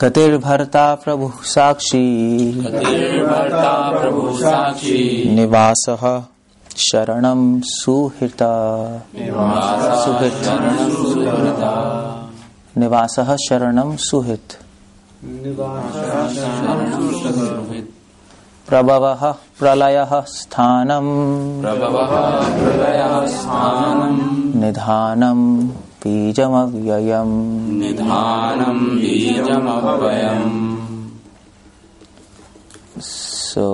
कतिर्भर्ता प्रभु साक्षी निवासः शरणं सुहृता निवासः शरणं सुहृत् प्रभवः प्रलयः स्थानं निधानं बीजमव्ययम्. So,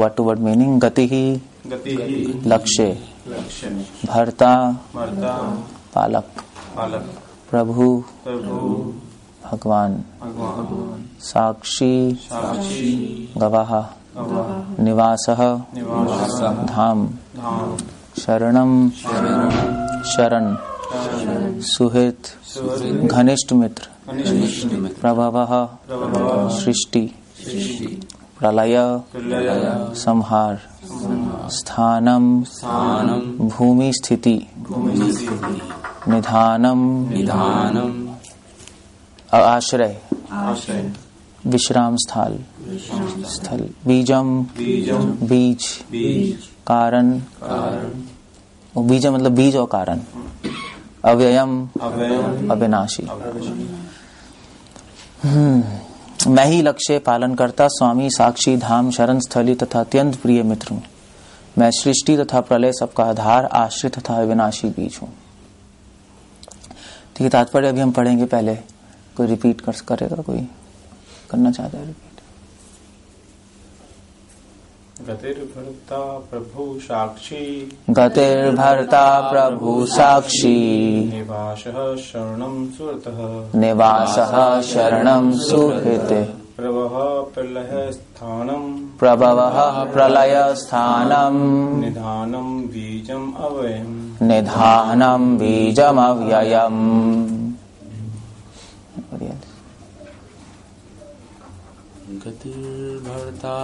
word to word meaning gatihi, lakshya, bharta, palak, prabhu, bhagwan, sakshi, gavaha, nivasaha, dham, शरणम शरण सुहृत घनिष्ठ मित्र प्रभावः सृष्टि प्रलय संहार स्थानम भूमि स्थिति निधानम आश्रय विश्राम स्थल बीजम बीज कारण बीज मतलब बीज और कारण अव्ययम अविनाशी मैं ही लक्ष्य पालन करता स्वामी साक्षी धाम शरण स्थली तथा अत्यंत प्रिय मित्र हूँ. मैं सृष्टि तथा प्रलय सबका आधार आश्रय तथा अविनाशी बीज हूँ. ठीक है, तात्पर्य अभी हम पढ़ेंगे. पहले कोई रिपीट करेगा? कोई करना चाहता है रिपीट? गतिर्भर्ता प्रभु साक्षी निवासः शरणं सुहृतः प्रभवः प्रलयः स्थानं निधानं बीजम् अव्ययम् गतिर्भर्ता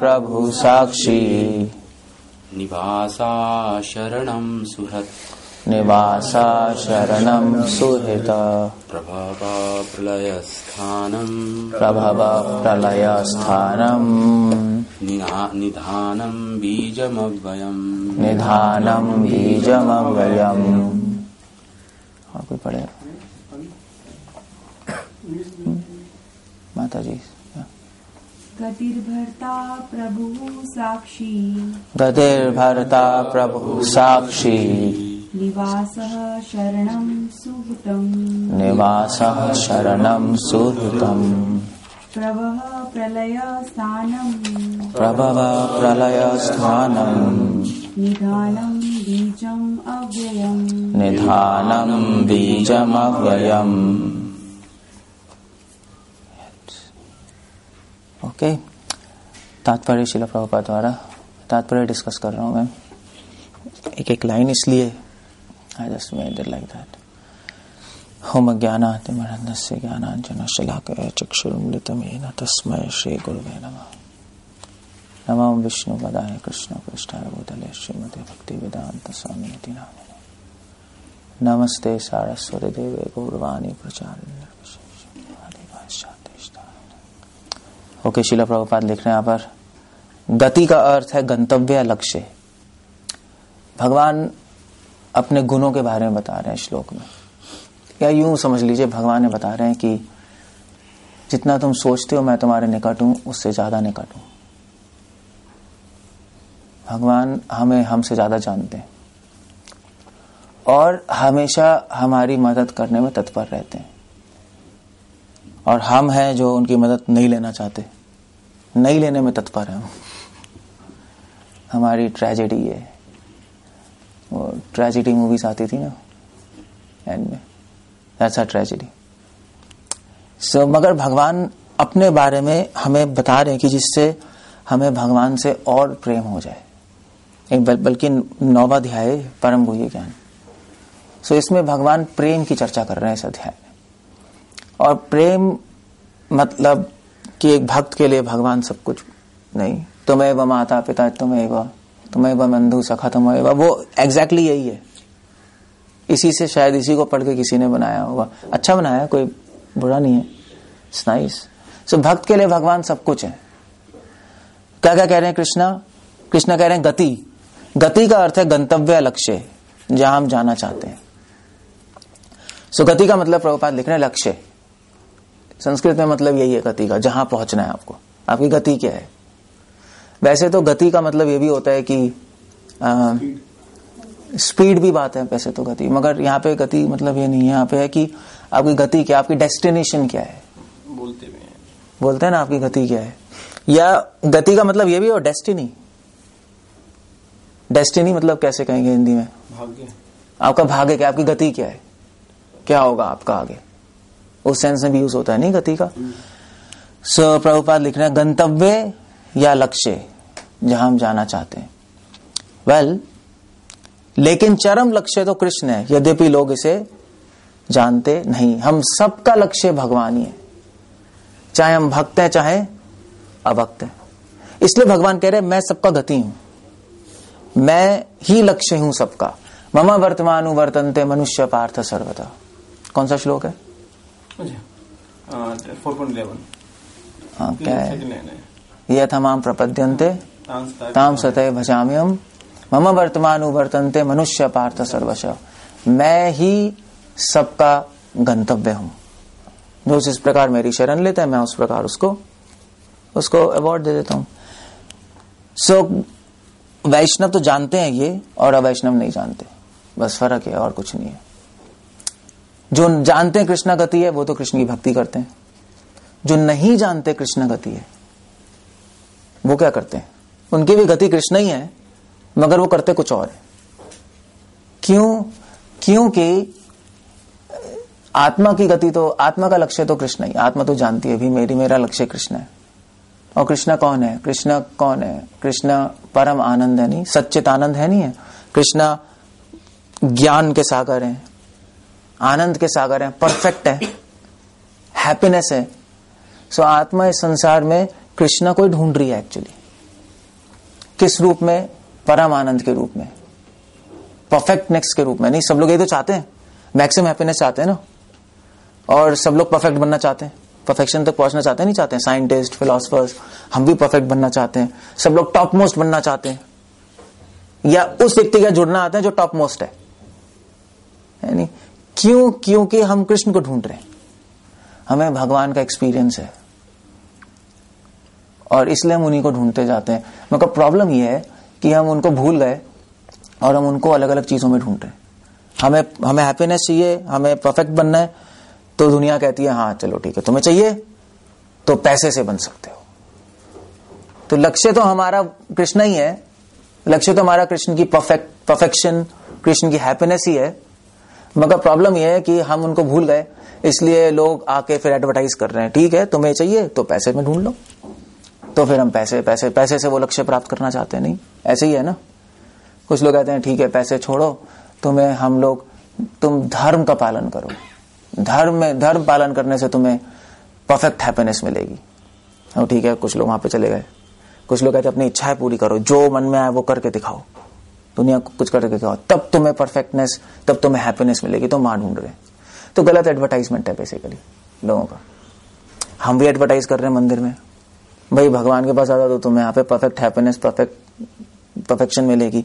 प्रभु साक्षी निवासा शरणं सुहृत् प्रभव प्रलय स्थानं निधानं बीजमव्ययम् और कोई पढ़ेगा? माता जी, गतिर्भर्ता प्रभु साक्षी निवासः शरणं सुहृतम् प्रभवः प्रलय स्थानं निधानं बीजम् अव्ययम्. ओके, तात्पर्य श्रील प्रभुपाद द्वारा तात्पर्य डिस्कस कर रहा हूँ मैं एक एक लाइन, इसलिए I just made it like that. होम ज्ञानाति मरन्दस्य ज्ञानांजन शलाकया चक्षुरुन्मिलितं येन तस्मै श्री गुरवे नमः. नमो विष्णुपदाय कृष्णपृष्ठाय भूतले श्रीमते भक्तिवेदान्त स्वामिने नामिने. नमस्ते सारस्वती देवे गौरवाणी प्रचारिणे. ओके, श्रील प्रभुपाद लिख रहे हैं यहाँ पर गति का अर्थ है गंतव्य, लक्ष्य. भगवान अपने गुणों के बारे में बता रहे हैं श्लोक में, या यूं समझ लीजिए भगवान ने बता रहे हैं कि जितना तुम सोचते हो मैं तुम्हारे निकट हूं, उससे ज्यादा निकट हूं. भगवान हमें हमसे ज्यादा जानते हैं और हमेशा हमारी मदद करने में तत्पर रहते हैं, और हम हैं जो उनकी मदद नहीं लेना चाहते, नहीं लेने में तत्पर हैं. हमारी ट्रेजेडी है, वो ट्रेजेडी मूवीज आती थी ना एंड में, दैट्स अ ट्रेजेडी. सो मगर भगवान अपने बारे में हमें बता रहे हैं कि जिससे हमें भगवान से और प्रेम हो जाए, बल्कि नौवाध्याय परम गुह्य ज्ञान. सो इसमें भगवान प्रेम की चर्चा कर रहे हैं इस अध्याय में, और प्रेम मतलब कि एक भक्त के लिए भगवान सब कुछ नहीं. तुम्हें माता पिता, तुम्हें बंधु सखा, तुम्हें वो एग्जैक्टली यही है. इसी से शायद इसी को पढ़ के किसी ने बनाया होगा, अच्छा बनाया, कोई बुरा नहीं है, इट्स नाइस। सो भक्त के लिए भगवान सब कुछ है। क्या क्या कह रहे हैं कृष्णा? कृष्णा कह रहे हैं गति, गति का अर्थ है गंतव्य, लक्ष्य, जहां हम जाना चाहते हैं। सो गति का मतलब प्रभुपाद लिख रहे हैं लक्ष्य, संस्कृत में मतलब यही है गति का, जहां पहुंचना है आपको, आपकी गति क्या है। वैसे तो गति का मतलब ये भी होता है कि स्पीड भी बात है वैसे तो गति, मगर यहाँ पे गति मतलब ये नहीं है, यहाँ पे है कि आपकी गति क्या, आपकी डेस्टिनेशन क्या है, बोलते हैं ना आपकी गति क्या है। या गति का मतलब ये भी हो डेस्टिनी, डेस्टिनी मतलब कैसे कहेंगे हिंदी में, भाग्य, आपका भाग्य क्या, आपकी गति क्या है, क्या होगा आपका आगे, उस सेंस में भी यूज होता है नहीं गति का। सो प्रभुपाद लिख रहे हैं गंतव्य या लक्ष्य जहां हम जाना चाहते हैं। वेल, लेकिन चरम लक्ष्य तो कृष्ण है, यद्यपि लोग इसे जानते नहीं। हम सबका लक्ष्य भगवान ही है, चाहे हम भक्त हैं चाहे अभक्त हैं। इसलिए भगवान कह रहे हैं मैं सबका गति हूं, मैं ही लक्ष्य हूं सबका। मम वर्तमानु वर्तन्ते मनुष्य पार्थ सर्वदा, कौन सा श्लोक है? 4.11 ये तमाम प्रपद्यन्ते ताम सतय भजाम्यम मम वर्तमान वर्तन्ते मनुष्य पार्थ सर्वशः, मैं ही सबका गंतव्य हूं। जो जिस प्रकार मेरी शरण लेता है मैं उस प्रकार उसको अवार्ड दे देता हूं। सो वैष्णव तो जानते हैं ये, और अवैष्णव नहीं जानते, बस फर्क है और कुछ नहीं है। जो जानते हैं कृष्ण गति है वो तो कृष्ण की भक्ति करते हैं, जो नहीं जानते कृष्ण गति है वो क्या करते हैं, उनकी भी गति कृष्ण ही है मगर वो करते कुछ और है। क्योंकि आत्मा की गति तो, आत्मा का लक्ष्य तो कृष्ण ही, आत्मा तो जानती है भी मेरा लक्ष्य कृष्ण है। और कृष्ण कौन है? कृष्ण परम आनंद है, नहीं सच्चित आनंद है, नहीं है कृष्ण ज्ञान के सागर हैं, आनंद के सागर हैं, परफेक्ट है, हैप्पीनेस है। सो आत्मा इस संसार में कृष्णा को ढूंढ रही है एक्चुअली, किस रूप में, परम आनंद के रूप में, परफेक्टनेस के रूप में। नहीं, सब लोग ये तो चाहते हैं, मैक्सिमम हैप्पीनेस चाहते हैं ना, और सब लोग परफेक्ट बनना चाहते हैं, परफेक्शन तक पहुंचना चाहते हैं, नहीं चाहते हैं, साइंटिस्ट, फिलोसफर्स, हम भी परफेक्ट बनना चाहते हैं, सब लोग टॉप मोस्ट बनना चाहते हैं, या उस व्यक्ति का जुड़ना आता है जो टॉप मोस्ट है, यानी क्योंकि हम कृष्ण को ढूंढ रहे हैं, हमें भगवान का एक्सपीरियंस है और इसलिए हम उन्हीं को ढूंढते जाते हैं। मगर प्रॉब्लम यह है कि हम उनको भूल गए और हम उनको अलग अलग चीजों में ढूंढ रहे हैं। हमें हैप्पीनेस चाहिए, हमें परफेक्ट बनना है, तो दुनिया कहती है हाँ चलो ठीक है, तुम्हें चाहिए तो पैसे से बन सकते हो। तो लक्ष्य तो हमारा कृष्ण ही है, लक्ष्य तो हमारा कृष्ण की परफेक्शन, कृष्ण की हैप्पीनेस ही है। मगर प्रॉब्लम यह है कि हम उनको भूल गए, इसलिए लोग आके फिर एडवर्टाइज कर रहे हैं, ठीक है तुम्हें चाहिए तो पैसे में ढूंढ लो, तो फिर हम पैसे पैसे पैसे से वो लक्ष्य प्राप्त करना चाहते हैं। नहीं, ऐसे ही है ना, कुछ लोग कहते हैं ठीक है पैसे छोड़ो, तुम्हें हम लोग, तुम धर्म का पालन करो, धर्म पालन करने से तुम्हें परफेक्ट हैप्पीनेस मिलेगी। और ठीक है कुछ लोग वहां पे चले गए, कुछ लोग कहते अपनी इच्छाएं पूरी करो, जो मन में आए वो करके दिखाओ, दुनिया को कुछ करके दिखाओ, तब तुम्हें परफेक्टनेस, तब तुम्हें हैप्पीनेस मिलेगी, तो मां ढूंढ रहे। तो गलत एडवर्टाइजमेंट है बेसिकली लोगों का। हम भी एडवर्टाइज कर रहे हैं मंदिर में, भाई भगवान के पास आता तो तुम्हें यहाँ पे परफेक्ट हैप्पीनेस, परफेक्शन मिलेगी।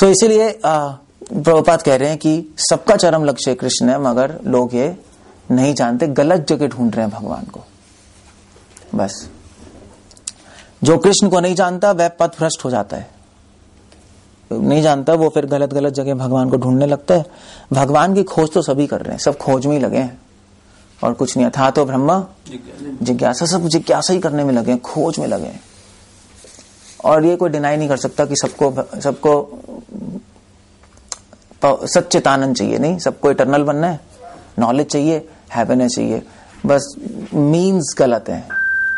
सो इसीलिए प्रभुपाद कह रहे हैं कि सबका चरम लक्ष्य कृष्ण है, मगर लोग ये नहीं जानते, गलत जगह ढूंढ रहे हैं भगवान को। बस जो कृष्ण को नहीं जानता वह पथ भ्रष्ट हो जाता है, नहीं जानता वो फिर गलत जगह भगवान को ढूंढने लगता है। भगवान की खोज तो सभी कर रहे हैं, सब खोज में ही लगे हैं और कुछ नहीं, था तो ब्रह्म जिज्ञासा, सब जिज्ञासा ही करने में लगे हैं, खोज में लगे हैं। और ये कोई डिनाई नहीं कर सकता कि सबको सच्चिदानंद चाहिए, नहीं सबको इटर्नल बनना है, नॉलेज चाहिए, हैप्पीनेस चाहिए, बस मीन्स गलत है,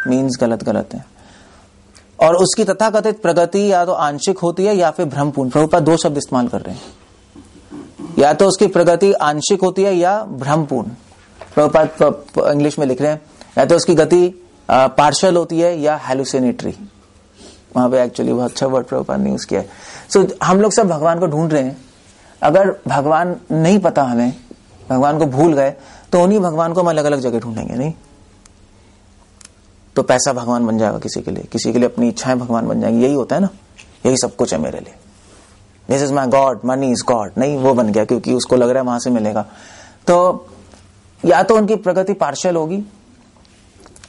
मीन्स गलत है। और उसकी तथाकथित प्रगति या तो आंशिक होती है या फिर भ्रमपूर्ण, प्रभुपाद दो शब्द इस्तेमाल कर रहे हैं, या तो उसकी प्रगति आंशिक होती है या भ्रमपूर्ण, प्रभुपाद इंग्लिश में लिख रहे हैं, या तो उसकी गति पार्शल होती है या हेलुसिनेटरी, वहां पे एक्चुअली बहुत अच्छा वर्ड प्रभुपाद ने यूज किया है। सो हम लोग सब भगवान को ढूंढ रहे हैं, अगर भगवान नहीं पता हमें, भगवान को भूल गए, तो उन्हीं भगवान को हम अलग अलग जगह ढूंढेंगे। नहीं तो पैसा भगवान बन जाएगा किसी के लिए, किसी के लिए अपनी इच्छाएं भगवान बन जाएंगी। यही होता है ना, यही सब कुछ है मेरे लिए, this is my God, money is God. नहीं, वो बन गया क्योंकि उसको लग रहा है वहां से मिलेगा। तो या तो उनकी प्रगति पार्शियल होगी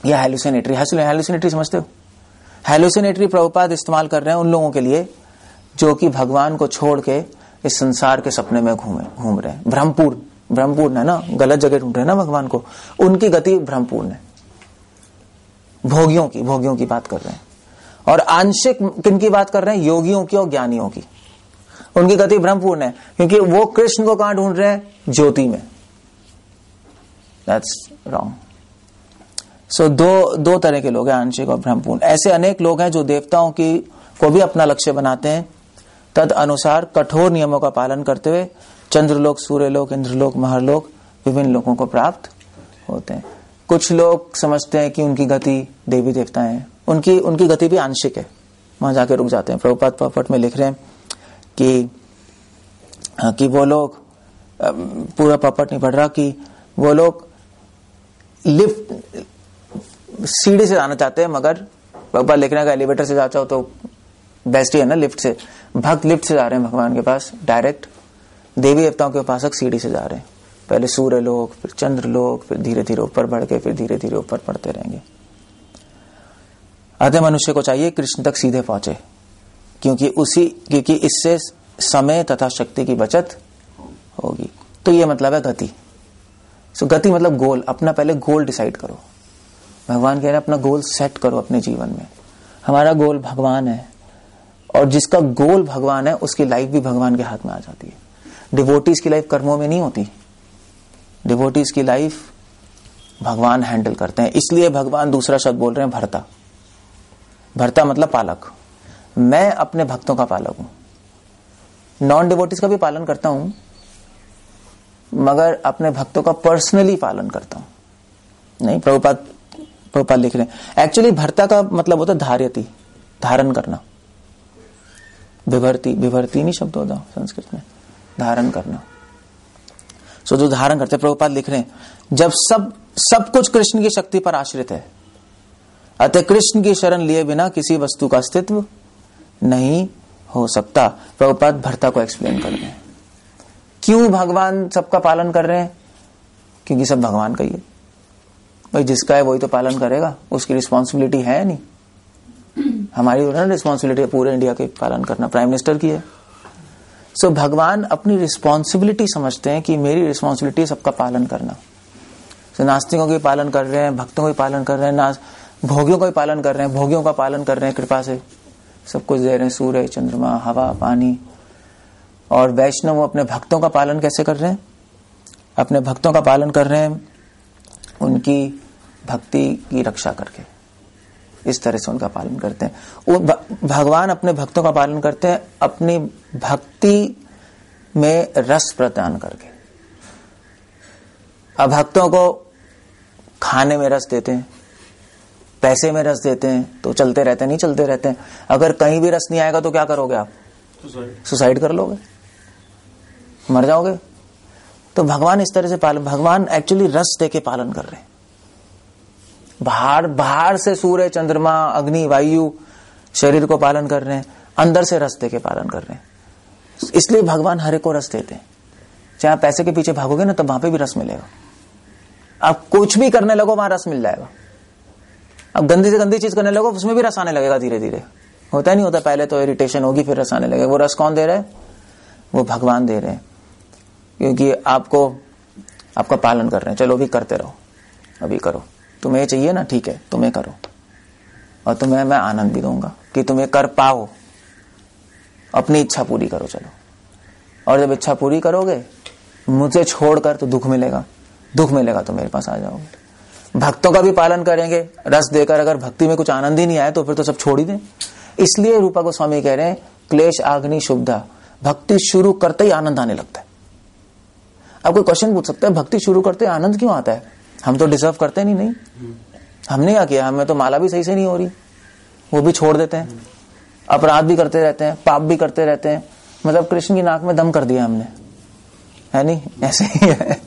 या हेलुसिनेटरी। हेलुसिनेटरी समझते हो? हेलुसिनेटरी प्रभुपाद इस्तेमाल कर रहे हैं उन लोगों के लिए जो कि भगवान को छोड़ के इस संसार के सपने में घूम रहे हैं। ब्रह्मपूर्ण है ना, गलत जगह ढूंढ रहे हैं ना भगवान को। उनकी गति ब्रह्मपूर्ण है। भोगियों की बात कर रहे हैं। और आंशिक किनकी बात कर रहे हैं? योगियों की और ज्ञानियों की। उनकी गति ब्रह्मपूर्ण है क्योंकि वो कृष्ण को कहां ढूंढ रहे हैं? ज्योति में। That's wrong. सो दो तरह के लोग हैं, आंशिक और ब्रह्मपूर्ण। ऐसे अनेक लोग हैं जो देवताओं की को भी अपना लक्ष्य बनाते हैं, तद अनुसार कठोर नियमों का पालन करते हुए चंद्रलोक, सूर्यलोक, इंद्रलोक, महरलोक विभिन्न लोगों को प्राप्त होते हैं। कुछ लोग समझते हैं कि उनकी गति देवी देवता है, उनकी गति भी आंशिक है, वहां जाके रुक जाते हैं। प्रभुपाद पॉपट में लिख रहे हैं कि वो लोग, पूरा पॉपट नहीं पढ़ रहा, कि वो लोग लिफ्ट सीढ़ी से जाना चाहते हैं, मगर प्रभुपाद लिख रहे हैं एलिवेटर से जा चाहो तो बेस्ट ही है ना, लिफ्ट से। भक्त लिफ्ट से जा रहे हैं भगवान के पास डायरेक्ट, देवी देवताओं के उपासक सीढ़ी से जा रहे हैं। पहले सूर्य लोक, फिर चंद्र लोक, फिर धीरे धीरे ऊपर बढ़ के फिर धीरे धीरे ऊपर बढ़ते रहेंगे। अतः मनुष्य को चाहिए कृष्ण तक सीधे पहुंचे, क्योंकि इससे समय तथा शक्ति की बचत होगी। तो ये मतलब है गति। सो गति मतलब गोल। अपना पहले गोल डिसाइड करो। भगवान कह रहे हैं अपना गोल सेट करो अपने जीवन में। हमारा गोल भगवान है, और जिसका गोल भगवान है उसकी लाइफ भी भगवान के हाथ में आ जाती है। डिवोटीज की लाइफ कर्मों में नहीं होती, डिवोटीज की लाइफ भगवान हैंडल करते हैं। इसलिए भगवान दूसरा शब्द बोल रहे हैं, भर्ता। भर्ता मतलब पालक। मैं अपने भक्तों का पालक हूं, नॉन डिवोटीज का भी पालन करता हूं, मगर अपने भक्तों का पर्सनली पालन करता हूं। नहीं, प्रभुपाद लिख रहे हैं एक्चुअली भर्ता का मतलब होता है धार्यति, धारण करना। विभर्ति नहीं शब्द होता संस्कृत में, धारण करना। सो जो धारण करते, प्रभुपाद लिख रहे हैं जब सब कुछ कृष्ण की शक्ति पर आश्रित है, अतः कृष्ण की शरण लिए बिना किसी वस्तु का अस्तित्व नहीं हो सकता। प्रभुपाद भर्ता को एक्सप्लेन कर रहे हैं। क्यों भगवान सबका पालन कर रहे हैं? क्योंकि सब भगवान का ही है भाई। जिसका है वही तो पालन करेगा, उसकी रिस्पॉन्सिबिलिटी है नहीं। हमारी ना रिस्पॉन्सिबिलिटी पूरे इंडिया के पालन करना, प्राइम मिनिस्टर की है। सो भगवान अपनी रिस्पॉन्सिबिलिटी समझते हैं कि मेरी रिस्पॉन्सिबिलिटी सबका पालन करना। सो नास्तिकों का पालन कर रहे हैं, भक्तों का पालन कर रहे हैं, भोगियों का पालन कर रहे हैं, भोगियों का पालन कर रहे हैं, कृपा से सब कुछ दे रहे हैं, सूर्य, चंद्रमा, हवा, पानी। और वैष्णव अपने भक्तों का पालन कैसे कर रहे हैं? अपने भक्तों का पालन कर रहे हैं उनकी भक्ति की रक्षा करके। इस तरह से उनका पालन करते हैं। भगवान अपने भक्तों का पालन करते हैं अपनी भक्ति में रस प्रदान करके। अब भक्तों को खाने में रस देते हैं, पैसे में रस देते हैं, तो चलते रहते हैं, नहीं चलते रहते हैं। अगर कहीं भी रस नहीं आएगा तो क्या करोगे आप? सुसाइड कर लोगे, मर जाओगे। तो भगवान इस तरह से पालन, भगवान एक्चुअली रस देके पालन कर रहे हैं। बाहर से सूर्य, चंद्रमा, अग्नि, वायु शरीर को पालन कर रहे हैं, अंदर से रस दे के पालन कर रहे हैं। इसलिए भगवान हरे को रस देते हैं। चाहे आप पैसे के पीछे भागोगे ना, तब वहां पे भी रस मिलेगा। आप कुछ भी करने लगो, वहां रस मिल जाएगा। आप गंदी से गंदी चीज करने लगो, उसमें भी रस आने लगेगा धीरे धीरे। होता नहीं होता? पहले तो इरिटेशन होगी, फिर रस आने लगेगा। वो रस कौन दे रहा है? वो भगवान दे रहे हैं, क्योंकि आपको आपका पालन कर रहे हैं। चलो अभी करते रहो, अभी करो, तुम्हें चाहिए ना, ठीक है, तुम्हें करो, और तुम्हें मैं आनंद भी दूंगा कि तुम्हें कर पाओ। अपनी इच्छा पूरी करो, चलो। और जब इच्छा पूरी करोगे मुझे छोड़कर, तो दुख मिलेगा, दुख मिलेगा तो मेरे पास आ जाओगे। भक्तों का भी पालन करेंगे रस देकर। अगर भक्ति में कुछ आनंद ही नहीं आए तो फिर तो सब छोड़ ही दें। इसलिए रूपा गोस्वामी कह रहे हैं क्लेश आग्नि शुभदा, भक्ति शुरू करते ही आनंद आने लगता है। अब कोई क्वेश्चन पूछ सकता है, भक्ति शुरू करते ही आनंद क्यों आता है? हम तो डिजर्व करते नहीं। हमने क्या किया? हमें तो माला भी सही से नहीं हो रही, वो भी छोड़ देते हैं, अपराध भी करते रहते हैं, पाप भी करते रहते हैं। मतलब कृष्ण की नाक में दम कर दिया हमने। है नहीं, ऐसे ही है।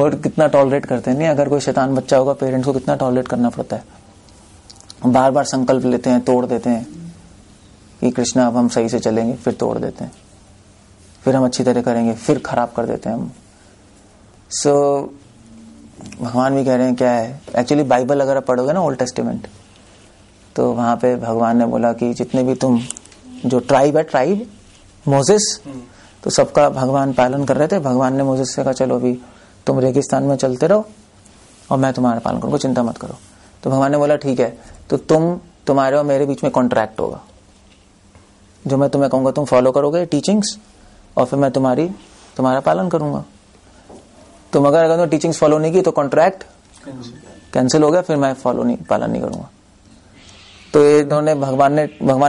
और कितना टॉलरेट करते हैं, नहीं अगर कोई शैतान बच्चा होगा पेरेंट्स को कितना टॉलरेट करना पड़ता है, बार बार संकल्प लेते हैं, तोड़ देते हैं कि कृष्णा अब हम सही से चलेंगे, फिर तोड़ देते हैं, फिर हम अच्छी तरह करेंगे, फिर खराब कर देते हैं हम। सो भगवान भी कह रहे हैं क्या है एक्चुअली, बाइबल अगर आप पढ़ोगे ना ओल्ड टेस्टामेंट, तो वहां पे भगवान ने बोला कि जितने भी तुम जो ट्राइब है, ट्राइब मोसेस, तो सबका भगवान पालन कर रहे थे। भगवान ने मोसेस से कहा चलो अभी तुम रेगिस्तान में चलते रहो और मैं तुम्हारा पालन करूंगा, चिंता मत करो। तो भगवान ने बोला ठीक है, तो तुम्हारे और मेरे बीच में कॉन्ट्रैक्ट होगा, जो मैं तुम्हें कहूंगा तुम फॉलो करोगे टीचिंग्स, और फिर मैं तुम्हारा पालन करूंगा। तो मगर अगर टीचिंग्स फॉलो नहीं की तो कॉन्ट्रैक्ट कैंसिल हो गया, फिर मैं पालन नहीं करूंगा। तो इन्होंने भगवान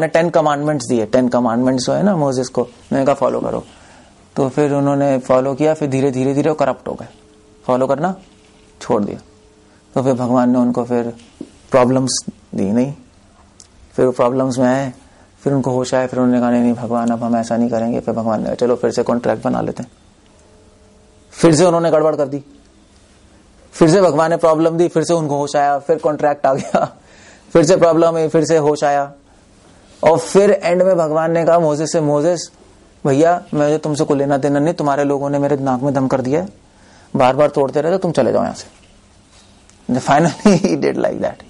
ने 10 कमांडमेंट्स दिए। 10 कमांडमेंट्स जो है ना मोसेस को मैंने कहा फॉलो करो, तो फिर उन्होंने फॉलो किया, फिर धीरे धीरे धीरे करप्ट हो गए, फॉलो करना छोड़ दिया। तो फिर भगवान ने उनको फिर प्रॉब्लम्स दी, नहीं फिर वो प्रॉब्लम्स में आए, फिर उनको होश आया, फिर उन्होंने कहा नहीं भगवान अब हम ऐसा नहीं करेंगे। फिर भगवान ने चलो फिर से कॉन्ट्रैक्ट बना लेते हैं, फिर से उन्होंने गड़बड़ कर दी, फिर से भगवान ने प्रॉब्लम दी, फिर से उनको होश आया, फिर कॉन्ट्रैक्ट आ गया, फिर से प्रॉब्लम आई, फिर से होश आया। और फिर एंड में भगवान ने कहा मोसेस से, मोसेस भैया मुझे तुमसे कोई लेना देना नहीं, तुम्हारे लोगों ने मेरे नाक में दम कर दिया है, बार बार तोड़ते रहते, तुम चले जाओ यहां से। Finally he did like that.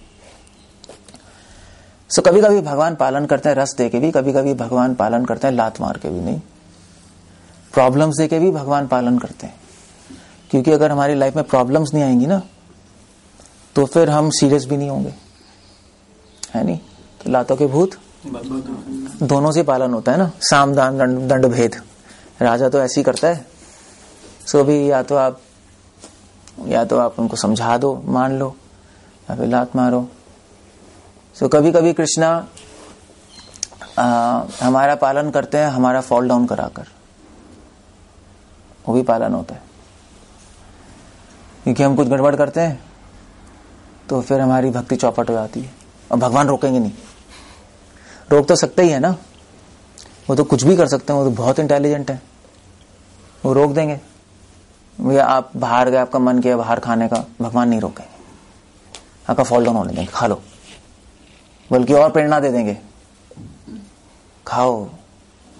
So कभी कभी भगवान पालन करते हैं रस दे के भी, कभी कभी भगवान पालन करते हैं लात मार के भी, नहीं प्रॉब्लम्स दे के भी भगवान पालन करते हैं। क्योंकि अगर हमारी लाइफ में प्रॉब्लम्स नहीं आएंगी ना तो फिर हम सीरियस भी नहीं होंगे, है नहीं। तो लातों के भूत दोनों से पालन होता है ना, साम दान दंड भेद, राजा तो ऐसे ही करता है। सो भी या तो आप उनको समझा दो, मान लो, या फिर लात मारो। सो कभी कभी कृष्णा हमारा पालन करते हैं, हमारा फॉल डाउन कराकर, वो भी पालन होता है। क्योंकि हम कुछ गड़बड़ करते हैं तो फिर हमारी भक्ति चौपट हो जाती है, और भगवान रोकेंगे नहीं। रोक तो सकते ही है ना, वो तो कुछ भी कर सकते हैं, वो तो बहुत इंटेलिजेंट है, वो रोक देंगे। भैया आप बाहर गए, आपका मन किया बाहर खाने का, भगवान नहीं रोकेंगे, आपका फॉल डाउन होने देंगे, खा लो, बल्कि और प्रेरणा दे देंगे, खाओ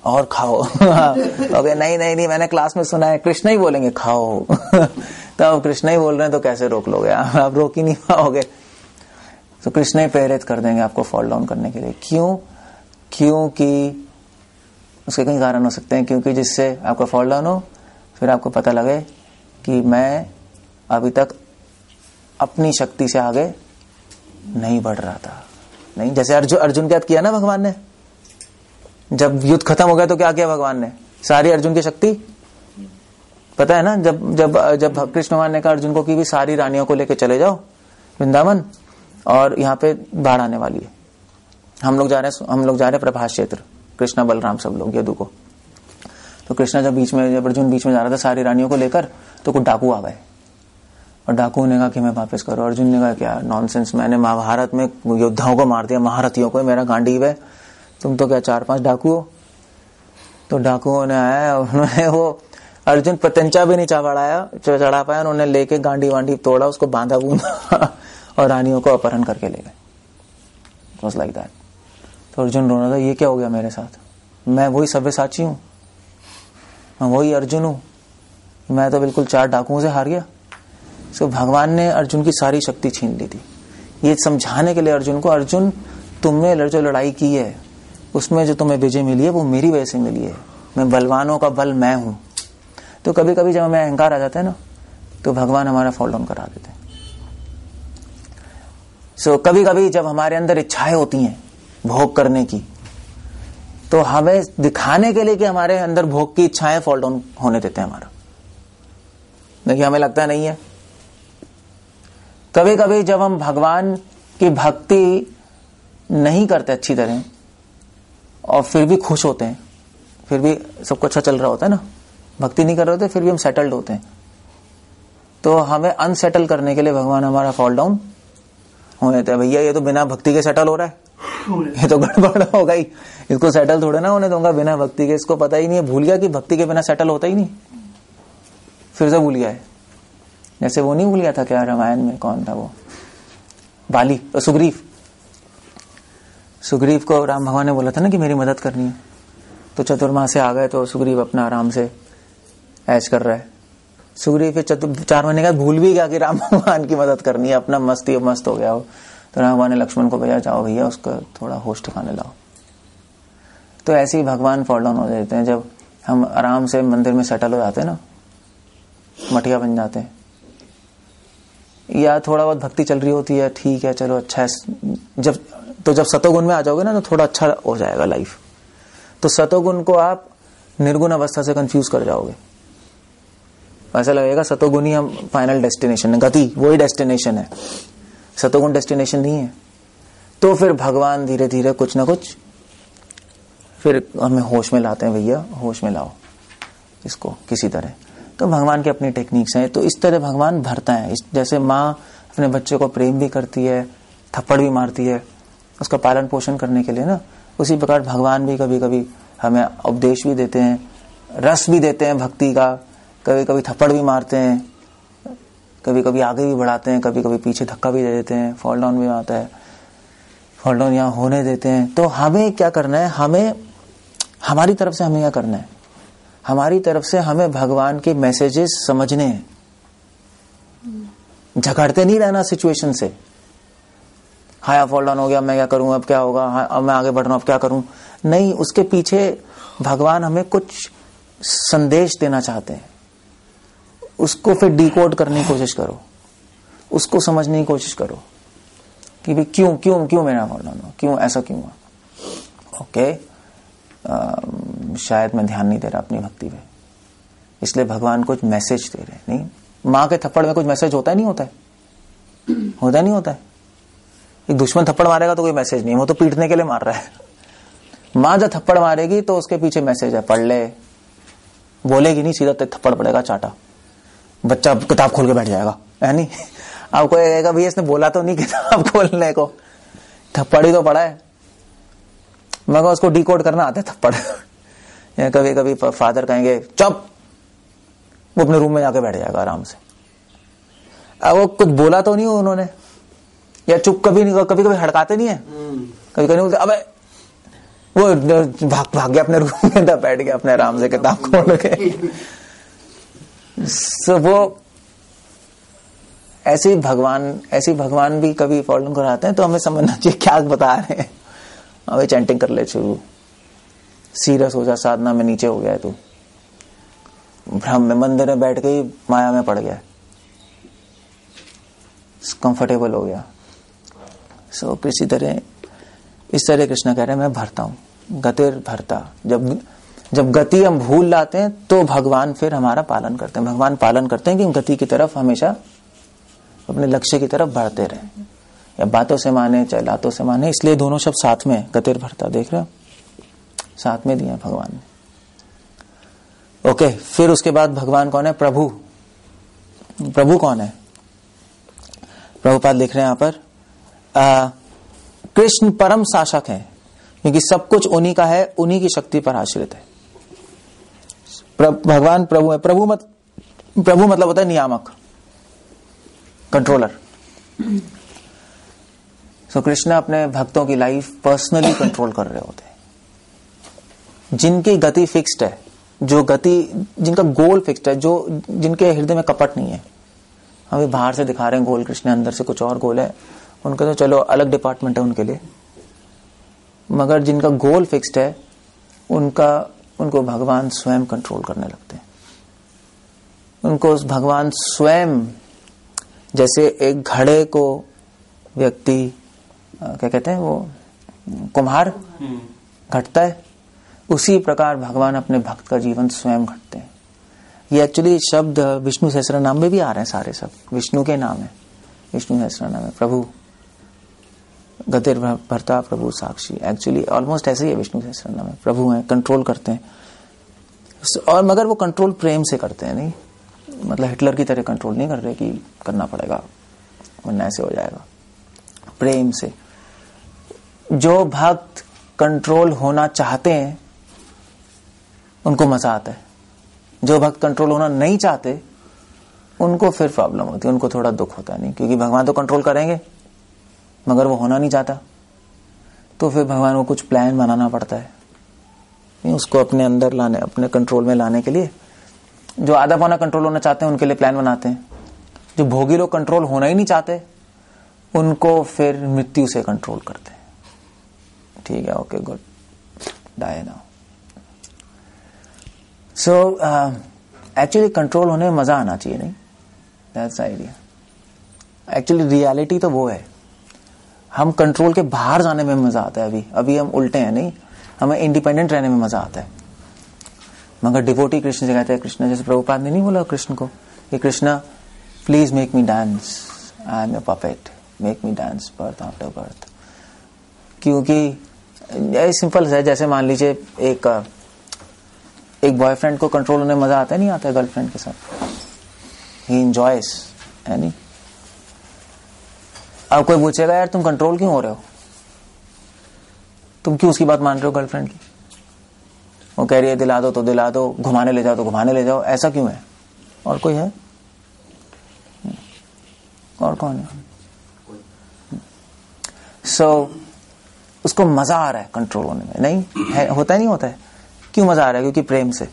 और खाओ। अगर नहीं मैंने क्लास में सुना है, कृष्णा ही बोलेंगे खाओ। तो अब कृष्णा ही बोल रहे हैं तो कैसे रोक लोगे आप रोक ही नहीं पाओगे। तो कृष्णा ही प्रेरित कर देंगे आपको फॉल डाउन करने के लिए। क्योंकि उसके कई कारण हो सकते हैं, क्योंकि जिससे आपका फॉल डाउन हो, फिर आपको पता लगे कि मैं अभी तक अपनी शक्ति से आगे नहीं बढ़ रहा था। नहीं जैसे अर्जुन के साथ किया ना भगवान ने, जब युद्ध खत्म हो गया तो क्या किया भगवान ने, सारी अर्जुन की शक्ति, पता है ना, जब जब जब कृष्ण भगवान ने कहा अर्जुन को कि भी सारी रानियों को लेके चले जाओ वृंदावन, और यहाँ पे बाढ़ आने वाली है, हम लोग जा रहे हैं प्रभास क्षेत्र, कृष्णा बलराम सब लोग यदु को। तो कृष्णा जब अर्जुन बीच में जा रहा था सारी रानियों को लेकर, तो कुछ डाकू आ गए, और डाकू ने कहा कि मैं वापस करो। अर्जुन ने कहा क्या नॉनसेंस, मैंने महाभारत में योद्धाओं को मार दिया, महारथियों को, मेरा गांडीव है, तुम तो क्या 4-5 डाकू हो। तो डाकुओं ने आया, उन्होंने वो अर्जुन प्रत्यंचा भी नहीं चढ़ा पाया, उन्होंने लेके गांडी वांडी तोड़ा, उसको बांधा बूंदा और रानियों को अपहरण करके ले गए। It was like that. तो अर्जुन रोना था, ये क्या हो गया मेरे साथ, मैं वही सव्यसाची हूँ, मैं वही अर्जुन हूँ, मैं तो बिल्कुल 4 डाकुओं से हार गया। तो भगवान ने अर्जुन की सारी शक्ति छीन ली थी, ये समझाने के लिए अर्जुन को, अर्जुन तुमने जो लड़ाई की है उसमें जो तुम्हें विजय मिली है वो मेरी वजह से मिली है, मैं बलवानों का बल मैं हूं। तो कभी कभी जब हमें अहंकार आ जाता है ना तो भगवान हमारा फॉल डाउन करा देते हैं। सो कभी कभी जब हमारे अंदर इच्छाएं होती हैं भोग करने की, तो हमें दिखाने के लिए कि हमारे अंदर भोग की इच्छाएं फॉल डाउन होने देते हैं हमारा, लेकिन हमें लगता नहीं है। कभी कभी जब हम भगवान की भक्ति नहीं करते अच्छी तरह और फिर भी खुश होते हैं, फिर भी सब कुछ अच्छा चल रहा होता है ना, भक्ति नहीं कर रहे होते फिर भी हम सेटल्ड होते हैं, तो हमें अनसेटल करने के लिए भगवान हमारा फॉल डाउन होने देते हैं। भैया ये तो बिना भक्ति के सेटल हो रहा है, ये तो गड़बड़ हो गई, इसको सेटल थोड़े ना होने दूंगा बिना भक्ति के, इसको पता ही नहीं है, भूल गया कि भक्ति के बिना सेटल होता ही नहीं। फिरजा भूल गया है, जैसे वो नहीं भूल गया था क्या रामायण में कौन था वो बाली और सुग्रीव, सुग्रीव को राम भगवान ने बोला था ना कि मेरी मदद करनी है, तो चतुर्मास से आ गए तो सुग्रीव अपना आराम से ऐश कर रहा है। सुग्रीव फिर 4 महीने का भूल भी गया कि राम भगवान की मदद करनी है, अपना मस्ती मस्त हो गया हो, तो राम भगवान ने लक्ष्मण को भेजा जाओ भैया उसका थोड़ा होश ठिकाने लाओ। तो ऐसे ही भगवान फॉल डाउन हो जाते हैं, जब हम आराम से मंदिर में सेटल हो जाते हैं ना, मठिया बन जाते हैं, या थोड़ा बहुत भक्ति चल रही होती है, ठीक है चलो अच्छा है, जब सतोगुण में आ जाओगे ना तो थोड़ा अच्छा हो जाएगा लाइफ। तो सतोगुण को आप निर्गुण अवस्था से कंफ्यूज कर जाओगे, ऐसा लगेगा सतोगुण ही हम फाइनल डेस्टिनेशन है, गति वही डेस्टिनेशन है, सतोगुण डेस्टिनेशन नहीं है। तो फिर भगवान धीरे धीरे कुछ ना कुछ फिर हमें होश में लाते हैं, भैया होश में लाओ इसको किसी तरह। तो भगवान की अपनी टेक्निक्स हैं, तो इस तरह भगवान भरता है। जैसे माँ अपने बच्चे को प्रेम भी करती है, थप्पड़ भी मारती है उसका पालन पोषण करने के लिए ना, उसी प्रकार भगवान भी कभी कभी हमें उपदेश भी देते हैं, रस भी देते हैं भक्ति का, कभी कभी थप्पड़ भी मारते हैं, कभी कभी आगे भी बढ़ाते हैं, कभी कभी पीछे धक्का भी दे देते हैं, फॉल डाउन भी आता है, फॉल डाउन यहाँ होने देते हैं। तो हमें क्या करना है, हमें हमारी तरफ से हमें क्या करना है, हमारी तरफ से हमें भगवान के मैसेजेस समझने हैं, झगड़ते नहीं रहना सिचुएशन से। हाँ यार फॉल डाउन हो गया, मैं क्या करूं अब, क्या होगा, हाँ अब मैं आगे बढ़ रहा हूं अब क्या करूं, नहीं, उसके पीछे भगवान हमें कुछ संदेश देना चाहते हैं, उसको फिर डिकोड करने की कोशिश करो, उसको समझने की कोशिश करो कि भाई क्यों क्यों क्यों मेरा फॉल डाउन हो, क्यों ऐसा क्यों हुआ, ओके शायद मैं ध्यान नहीं दे रहा अपनी भक्ति पे, इसलिए भगवान कुछ मैसेज दे रहे हैं। नहीं, माँ के थप्पड़ में कुछ मैसेज होता है, नहीं होता है, होता है, नहीं होता है। एक दुश्मन थप्पड़ मारेगा तो कोई मैसेज नहीं, वो तो पीटने के लिए मार रहा है। माँ जब थप्पड़ मारेगी तो उसके पीछे मैसेज है, पढ़ ले, बोलेगी नहीं, सीधा थप्पड़ पड़ेगा, चाटा, बच्चा किताब खोल के बैठ जाएगा, है नहीं। आपको कहेगा भैया इसने बोला तो नहीं किताब खोलने को, थप्पड़ ही तो पड़ा है, मगर उसको डिकोड करना आता है थप्पड़। या कभी कभी फादर कहेंगे चुप, वो अपने रूम में जाके बैठ जाएगा आराम से, अब वो कुछ बोला तो नहीं उन्होंने, या चुप कभी नहीं, कभी कभी हड़काते नहीं है, कभी कभी बोलते अबे, वो भाग गया अपने रूम में, तब बैठ गया अपने आराम से किताब खोल के। सो वो ऐसे भगवान भी कभी फॉलो कराते हैं, तो हमें समझना चाहिए क्या बता रहे हैं। अबे चैंटिंग कर ले, शुरू सीरियस हो जा, साधना में नीचे हो गया है तू, भ्रम में मंदिर में बैठ के ही माया में पड़ गया, कंफर्टेबल हो गया। सो किसी तरह इस तरह कृष्ण कह रहे हैं मैं भरता हूं, गतिर भरता। जब गति हम भूल लाते हैं तो भगवान फिर हमारा पालन करते हैं, भगवान पालन करते हैं कि गति की तरफ हमेशा अपने लक्ष्य की तरफ बढ़ते रहे, या बातों से माने चाहे लातों से माने, इसलिए दोनों शब्द साथ में, गतिर भरता, देख रहे हो, साथ में दिया भगवान ने। ओके, फिर उसके बाद भगवान कौन है, प्रभु। प्रभु कौन है, प्रभुपाद लिख रहे हैं यहां पर कृष्ण परम शासक है, क्योंकि सब कुछ उन्हीं का है, उन्हीं की शक्ति पर आश्रित है। भगवान प्रभु है, प्रभु मतलब होता है नियामक, कंट्रोलर। तो कृष्ण अपने भक्तों की लाइफ पर्सनली कंट्रोल कर रहे होते हैं। जिनकी गति फिक्स्ड है, जिनका गोल फिक्स्ड है, जिनके हृदय में कपट नहीं है, हमें बाहर से दिखा रहे हैं गोल कृष्ण, अंदर से कुछ और गोल है उनका, तो चलो अलग डिपार्टमेंट है उनके लिए, मगर जिनका गोल फिक्स्ड है उनको भगवान स्वयं कंट्रोल करने लगते हैं। उनको भगवान स्वयं, जैसे एक घड़े को व्यक्ति क्या कहते हैं वो कुम्हार घटता है, उसी प्रकार भगवान अपने भक्त का जीवन स्वयं घटते हैं। ये एक्चुअली शब्द विष्णु सहस्रनाम में भी आ रहे हैं, सारे सब विष्णु के नाम है, विष्णु सहस्रनाम है, प्रभु गतिर भरता, प्रभु साक्षी, एक्चुअली ऑलमोस्ट ऐसे ही है, विष्णु सहस्रनाम है, प्रभु है, कंट्रोल करते हैं, और मगर वो कंट्रोल प्रेम से करते हैं, नहीं मतलब हिटलर की तरह कंट्रोल नहीं कर रहे कि करना पड़ेगा वरना ऐसे हो जाएगा, प्रेम से। जो भक्त कंट्रोल होना चाहते हैं उनको मजा आता है, जो भक्त कंट्रोल होना नहीं चाहते उनको फिर प्रॉब्लम होती है, उनको थोड़ा दुख होता नहीं, क्योंकि भगवान तो कंट्रोल करेंगे मगर वो होना नहीं चाहता, तो फिर भगवान को कुछ प्लान बनाना पड़ता है उसको अपने अंदर लाने, अपने कंट्रोल में लाने के लिए। जो आधा पौना कंट्रोल होना चाहते हैं उनके लिए प्लान बनाते हैं, जो भोगी लोग कंट्रोल होना ही नहीं चाहते उनको फिर मृत्यु से कंट्रोल करते हैं। ठीक है, okay good, die now. So actually control होने में मजा आना चाहिए, नहीं? That's idea. एक्चुअली रियलिटी तो वो है, हम कंट्रोल के बाहर जाने में मजा आता है। अभी अभी हम उल्टे हैं, नहीं? हमें इंडिपेंडेंट रहने में मजा आता है। मगर डिवोटी कृष्ण से कहते हैं, कृष्ण जैसे प्रभुपाद ने नहीं बोला कृष्ण को कि Krishna please make me dance, I am a puppet, make me dance birth after birth. क्योंकि सिंपल है, जैसे मान लीजिए एक बॉयफ्रेंड को कंट्रोल होने मजा आता है, नहीं आता है गर्लफ्रेंड के साथ, ही इंजॉयस, है नहीं? अब कोई पूछेगा यार तुम कंट्रोल क्यों हो रहे हो, तुम क्यों उसकी बात मान रहे हो गर्लफ्रेंड की, वो कह रही है दिला दो तो दिला दो, घुमाने ले जाओ तो घुमाने ले जाओ, ऐसा क्यों है? और कोई है? और कौन है? सो उसको मजा आ रहा है कंट्रोल होने में, नहीं है, होता है नहीं होता है? क्यों मजा आ रहा है? क्योंकि प्रेम से।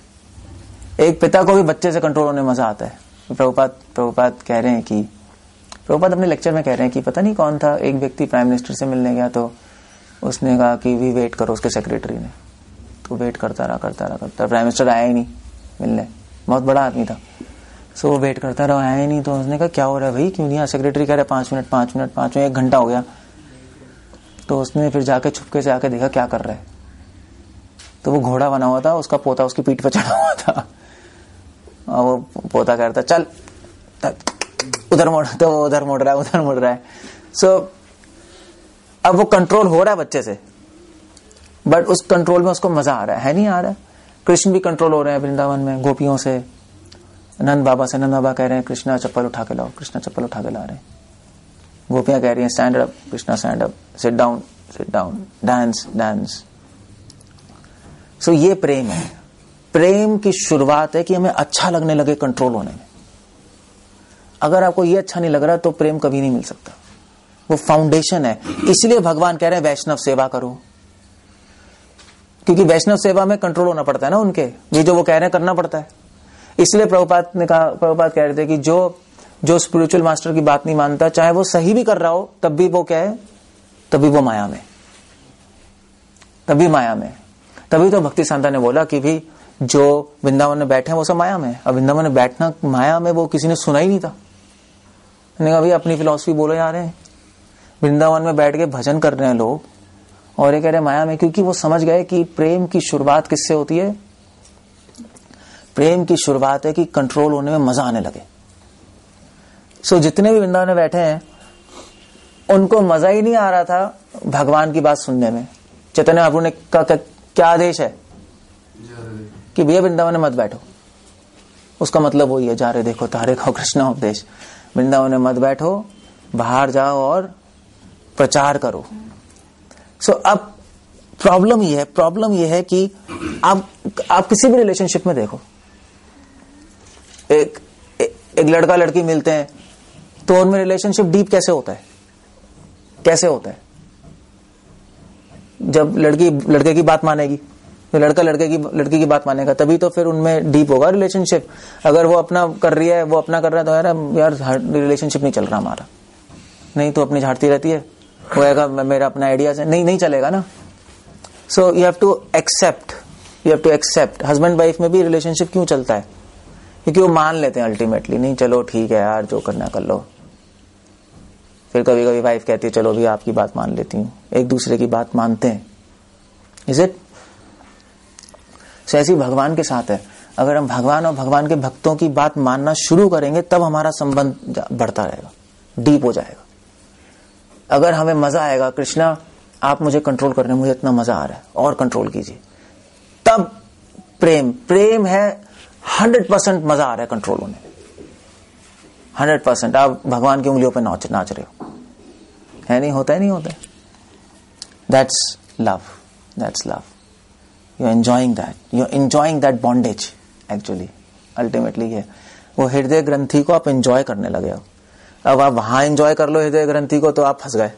एक पिता को भी बच्चे से कंट्रोल होने में मजा आता है। प्रभुपाद कह रहे हैं कि प्रभुपाद अपने लेक्चर में कह रहे हैं कि पता नहीं कौन था, एक व्यक्ति प्राइम मिनिस्टर से मिलने गया तो उसने कहा कि भी वेट करो, उसके सेक्रेटरी ने। तो वेट करता रहा, प्राइम मिनिस्टर आया ही नहीं मिलने, बहुत बड़ा आदमी था। सो वो वेट करता रहा, आया ही नहीं, तो उसने कहा क्या हो रहा है भाई, क्यों नहीं? सेक्रेटरी कह रहा 5 मिनट, 1 घंटा हो गया। तो उसने फिर जाके छुपके से आके देखा क्या कर रहा है, तो वो घोड़ा बना हुआ था, उसका पोता उसकी पीठ पर चढ़ा हुआ था, और वो पोता कह रहा था चल उधर मोड़, तो वो उधर मुड़ रहा है। सो अब वो कंट्रोल हो रहा है बच्चे से, बट उस कंट्रोल में उसको मजा आ रहा है नहीं आ रहा? कृष्ण भी कंट्रोल हो रहे हैं वृंदावन में गोपियों से, नंद बाबा से। नंद बाबा कह रहे हैं कृष्णा चप्पल उठा के लाओ, कृष्णा चप्पल उठा के ला रहे हैं। गोपियां कह रही हैं stand up, Krishna stand up, sit down, dance dance. So ये प्रेम है, प्रेम की शुरुआत है कि हमें अच्छा लगने लगे कंट्रोल होने में। अगर आपको ये अच्छा नहीं लग रहा तो प्रेम कभी नहीं मिल सकता, वो फाउंडेशन है। इसलिए भगवान कह रहे हैं वैष्णव सेवा करो, क्योंकि वैष्णव सेवा में कंट्रोल होना पड़ता है ना, उनके ये जो वो कह रहे हैं करना पड़ता है। इसलिए प्रभुपाद ने कहा, प्रभुपाद कह रहे थे कि जो स्पिरिचुअल मास्टर की बात नहीं मानता, चाहे वो सही भी कर रहा हो, तब भी वो क्या है, तब भी वो माया में, तभी तो भक्ति सांता ने बोला कि भी जो वृंदावन में बैठे हैं वो सब माया में है। अब वृंदावन में बैठना माया में वो किसी ने सुना ही नहीं था। मैंने कहा भाई अपनी फिलॉसफी बोलो, जा रहे हैं वृंदावन में बैठ के भजन कर रहे हैं लोग और ये कह रहे हैं माया में, क्योंकि वो समझ गए कि प्रेम की शुरुआत किससे होती है। प्रेम की शुरुआत है कि कंट्रोल होने में मजा आने लगे। सो जितने भी वृंदावन में बैठे हैं उनको मजा ही नहीं आ रहा था भगवान की बात सुनने में। चैतन्य महाप्रभु ने क्या आदेश है कि भैया वृंदावन में मत बैठो, उसका मतलब वही है जा रहे देखो तारे खाओ कृष्ण उपदेश, वृंदावन में मत बैठो, बाहर जाओ और प्रचार करो। सो अब प्रॉब्लम यह है कि आप किसी भी रिलेशनशिप में देखो, एक लड़का लड़की मिलते हैं तो उनमें रिलेशनशिप डीप कैसे होता है? जब लड़की लड़के की बात मानेगी, तो लड़का लड़की की बात मानेगा, तभी तो फिर उनमें डीप होगा रिलेशनशिप। अगर वो अपना कर रही है, वो अपना कर रहा है, तो यार रिलेशनशिप नहीं चल रहा हमारा, नहीं तो अपनी झाड़ती रहती है, वो कहेगा मेरा अपना आइडियाज है, नहीं चलेगा ना। So you have to accept. Husband wife में भी रिलेशनशिप क्यों चलता है? क्योंकि वो मान लेते हैं अल्टीमेटली, नहीं चलो ठीक है यार जो करना कर लो। फिर कभी कभी वाइफ कहती है चलो भी आपकी बात मान लेती हूँ, एक दूसरे की बात मानते हैं। Is it? सो ऐसी भगवान के साथ है, अगर हम भगवान और भगवान के भक्तों की बात मानना शुरू करेंगे तब हमारा संबंध बढ़ता रहेगा, डीप हो जाएगा। अगर हमें मजा आएगा कृष्णा आप मुझे कंट्रोल कर रहे हैं, मुझे इतना मजा आ रहा है और कंट्रोल कीजिए, तब प्रेम है 100% मजा आ रहा है कंट्रोल होने में, 100%। आप भगवान की उंगलियों पर नाच रहे हो, है नहीं? होता है नहीं होता? That's love. You are enjoying that bondage. Actually ultimately ये वो हृदय ग्रंथि को आप एंजॉय करने लगे हो। अब आप वहां एंजॉय कर लो हृदय ग्रंथि को तो आप फंस गए।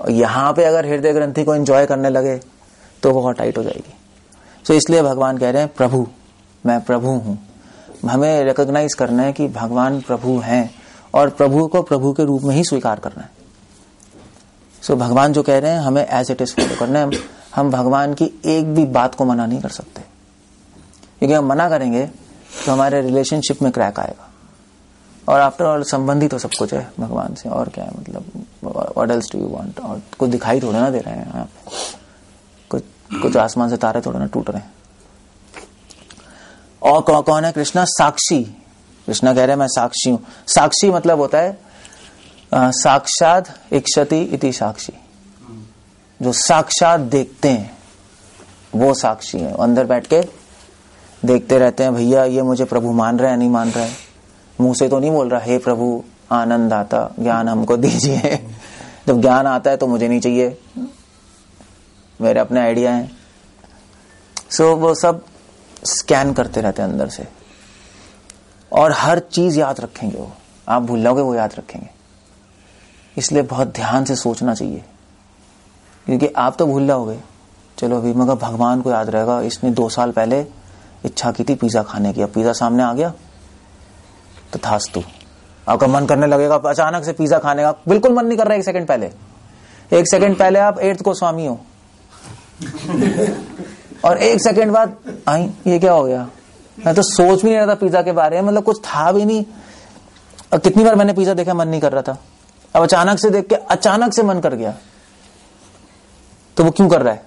और यहां पे अगर हृदय ग्रंथि को एंजॉय करने लगे तो बहुत टाइट हो जाएगी। तो इसलिए भगवान कह रहे हैं प्रभु, मैं प्रभु हूं। हमें रिकॉग्नाइज करना है कि भगवान प्रभु हैं और प्रभु को प्रभु के रूप में ही स्वीकार करना है। सो भगवान जो कह रहे हैं हमें एज इट इज फॉलो करना है। हम भगवान की एक भी बात को मना नहीं कर सकते, क्योंकि हम मना करेंगे तो हमारे रिलेशनशिप में क्रैक आएगा। और आफ्टर ऑल संबंधी तो सब कुछ है भगवान से, और क्या है, मतलब what else do you want. और कुछ दिखाई थोड़ा ना दे रहे हैं यहाँ पे, कुछ आसमान से तारे थोड़ा ना टूट रहे हैं। और कौन है कृष्णा? साक्षी। कृष्णा कह रहे हैं मैं साक्षी हूं। साक्षी मतलब होता है साक्षात इक्षति इति साक्षी, जो साक्षात देखते हैं वो साक्षी है। अंदर बैठ के देखते रहते हैं भैया ये मुझे प्रभु मान रहा है नहीं मान रहा है। मुंह से तो नहीं बोल रहा हे प्रभु आनंद आता ज्ञान हमको दीजिए। जब ज्ञान आता है तो मुझे नहीं चाहिए, मेरे अपने आइडिया हैं। सो वो सब स्कैन करते रहते हैं अंदर से, और हर चीज याद रखेंगे। वो आप भूलोगे वो याद रखेंगे। इसलिए बहुत ध्यान से सोचना चाहिए, क्योंकि आप तो भूल जाओगे, चलो अभी, मगर भगवान को याद रहेगा। इसने 2 साल पहले इच्छा की थी पिज्जा खाने की, अब पिज्जा सामने आ गया तो थास्तू आपका मन करने लगेगा अचानक से पिज्जा खाने का। बिल्कुल मन नहीं कर रहा एक सेकंड पहले आप 8th को स्वामी हो, और 1 सेकंड बाद आई ये क्या हो गया, मैं तो सोच भी नहीं रहा था पिज्जा के बारे में, मतलब कुछ था भी नहीं। और कितनी बार मैंने पिज्जा देखा मन नहीं कर रहा था, अब अचानक से देख के अचानक से मन कर गया। तो वो क्यों कर रहा है?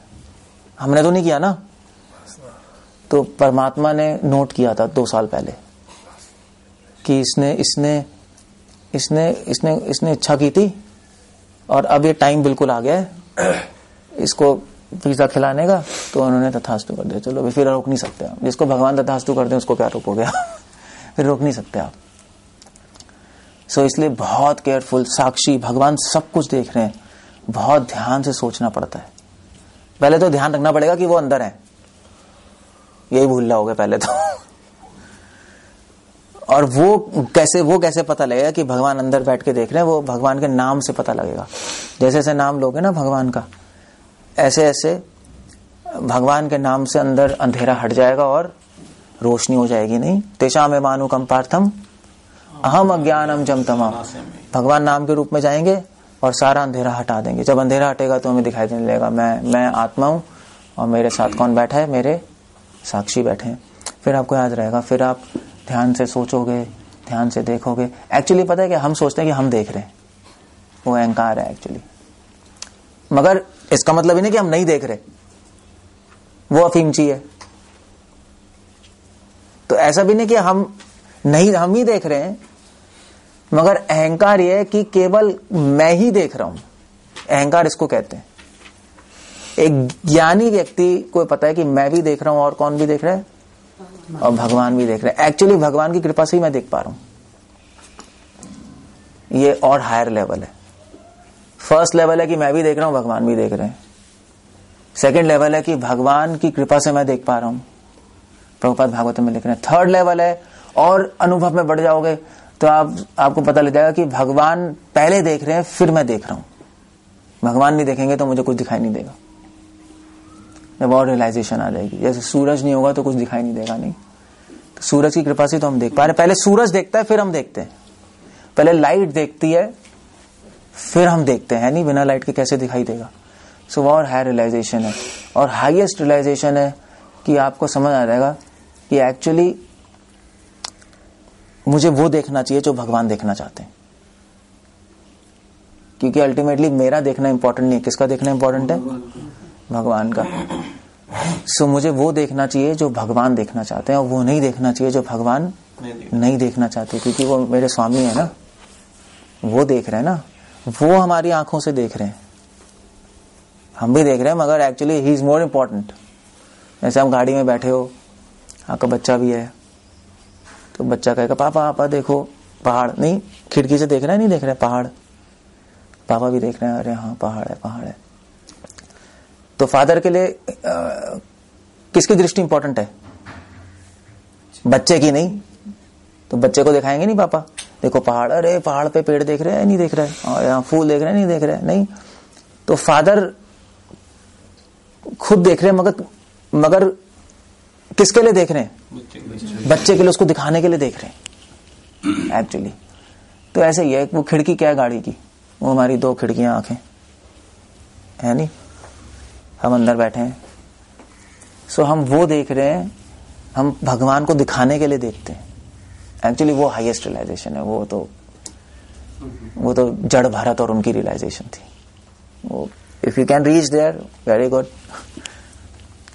हमने तो नहीं किया ना। तो परमात्मा ने नोट किया था 2 साल पहले कि इसने इसने इसने इसने इसने इच्छा की थी, और अब ये टाइम बिल्कुल आ गया है इसको पिज्जा खिलाने का, तो उन्होंने तथास्तु कर दिया। चलो फिर रोक नहीं सकते आप, जिसको भगवान तथास्तु कर दे उसको क्या रोकोगे आप? फिर रोक नहीं सकते आप। सो इसलिए बहुत केयरफुल साक्षी, भगवान सब कुछ देख रहे हैं। बहुत ध्यान से सोचना पड़ता है। पहले तो ध्यान रखना पड़ेगा कि वो अंदर है, यही भूल रहा होगा पहले तो। और वो कैसे पता लगेगा कि भगवान अंदर बैठ के देख रहे हैं? वो भगवान के नाम से पता लगेगा। जैसे जैसे नाम लोगे ना भगवान का, ऐसे ऐसे भगवान के नाम से अंदर अंधेरा हट जाएगा और रोशनी हो जाएगी। नहीं तेषाम एवानुकंपार्थम अहम अज्ञानम जमतमा, भगवान नाम के रूप में जाएंगे और सारा अंधेरा हटा देंगे। जब अंधेरा हटेगा तो हमें दिखाई देने लगेगा मैं आत्मा हूं, और मेरे साथ कौन बैठा है? मेरे साक्षी बैठे हैं। फिर आपको याद रहेगा, फिर आप ध्यान से सोचोगे, ध्यान से देखोगे। एक्चुअली पता है कि हम सोचते हैं कि हम देख रहे हैं, वो अहंकार है एक्चुअली। मगर इसका मतलब ही नहीं कि हम नहीं देख रहे, वो अफीमची है। तो ऐसा भी नहीं कि हम ही देख रहे हैं, मगर अहंकार यह है कि केवल मैं ही देख रहा हूं। अहंकार इसको कहते हैं। एक ज्ञानी व्यक्ति को पता है कि मैं भी देख रहा हूं, और कौन भी देख रहा है? और भगवान भी देख रहे हैं। एक्चुअली भगवान की कृपा से ही मैं देख पा रहा हूं। ये और हायर लेवल है। फर्स्ट लेवल है कि मैं भी देख रहा हूं, भगवान भी देख रहे हैं। सेकंड लेवल है कि भगवान की कृपा से मैं देख पा रहा हूं, प्रभुपाद भागवत में लिख रहे हैं। थर्ड लेवल है, और अनुभव में बढ़ जाओगे तो आपको पता लग जाएगा कि भगवान पहले देख रहे हैं फिर मैं देख रहा हूं। भगवान नहीं देखेंगे तो मुझे कुछ दिखाई नहीं देगा। जब और रियलाइजेशन आ जाएगी, जैसे सूरज नहीं होगा तो कुछ दिखाई नहीं देगा। नहीं तो सूरज की कृपा से तो हम देख पा रहे। पहले सूरज देखता है फिर हम देखते हैं, पहले लाइट देखती है फिर हम देखते हैं। नहीं बिना लाइट के कैसे दिखाई देगा? सो वो और हाई रियलाइजेशन है, और हाईएस्ट रियलाइजेशन है कि आपको समझ आ जाएगा कि एक्चुअली मुझे वो देखना चाहिए जो भगवान देखना चाहते हैं। क्योंकि अल्टीमेटली मेरा देखना इंपॉर्टेंट नहीं है, किसका देखना इंपॉर्टेंट है? भगवान का। सो मुझे वो देखना चाहिए जो भगवान देखना चाहते हैं, और वो नहीं देखना चाहिए जो भगवान नहीं देखना चाहते, क्योंकि वो मेरे स्वामी है ना, वो देख रहे हैं ना, वो हमारी आंखों से देख रहे हैं, हम भी देख रहे हैं, मगर actually he is more important. जैसे हम गाड़ी में बैठे हो, आपका बच्चा भी है, तो बच्चा कहेगा पापा पापा देखो पहाड़। नहीं खिड़की से देख रहा है, नहीं देख रहा है पहाड़। पापा भी देख रहे हैं, अरे हाँ पहाड़ है पहाड़ है। तो फादर के लिए किसकी दृष्टि इंपॉर्टेंट है? बच्चे की नहीं, तो बच्चे को दिखाएंगे नहीं पापा, देखो पहाड़, अरे पहाड़ पे पेड़ देख रहे हैं नहीं देख रहे हैं, और यहाँ फूल देख रहे हैं नहीं देख रहे हैं, नहीं तो फादर खुद देख रहे हैं, मगर किसके लिए देख रहे हैं? बच्चे के लिए, उसको दिखाने के लिए देख रहे हैं एक्चुअली। तो ऐसे ही है, वो खिड़की क्या है गाड़ी की, वो हमारी दो खिड़कियां आंखें है नहीं, हम अंदर बैठे हैं, सो हम वो देख रहे हैं, हम भगवान को दिखाने के लिए देखते हैं एक्चुअली। वो हाईएस्ट रियलाइजेशन है, वो तो जड़ भारत और उनकी रियलाइजेशन थी वो। If you can reach there very good,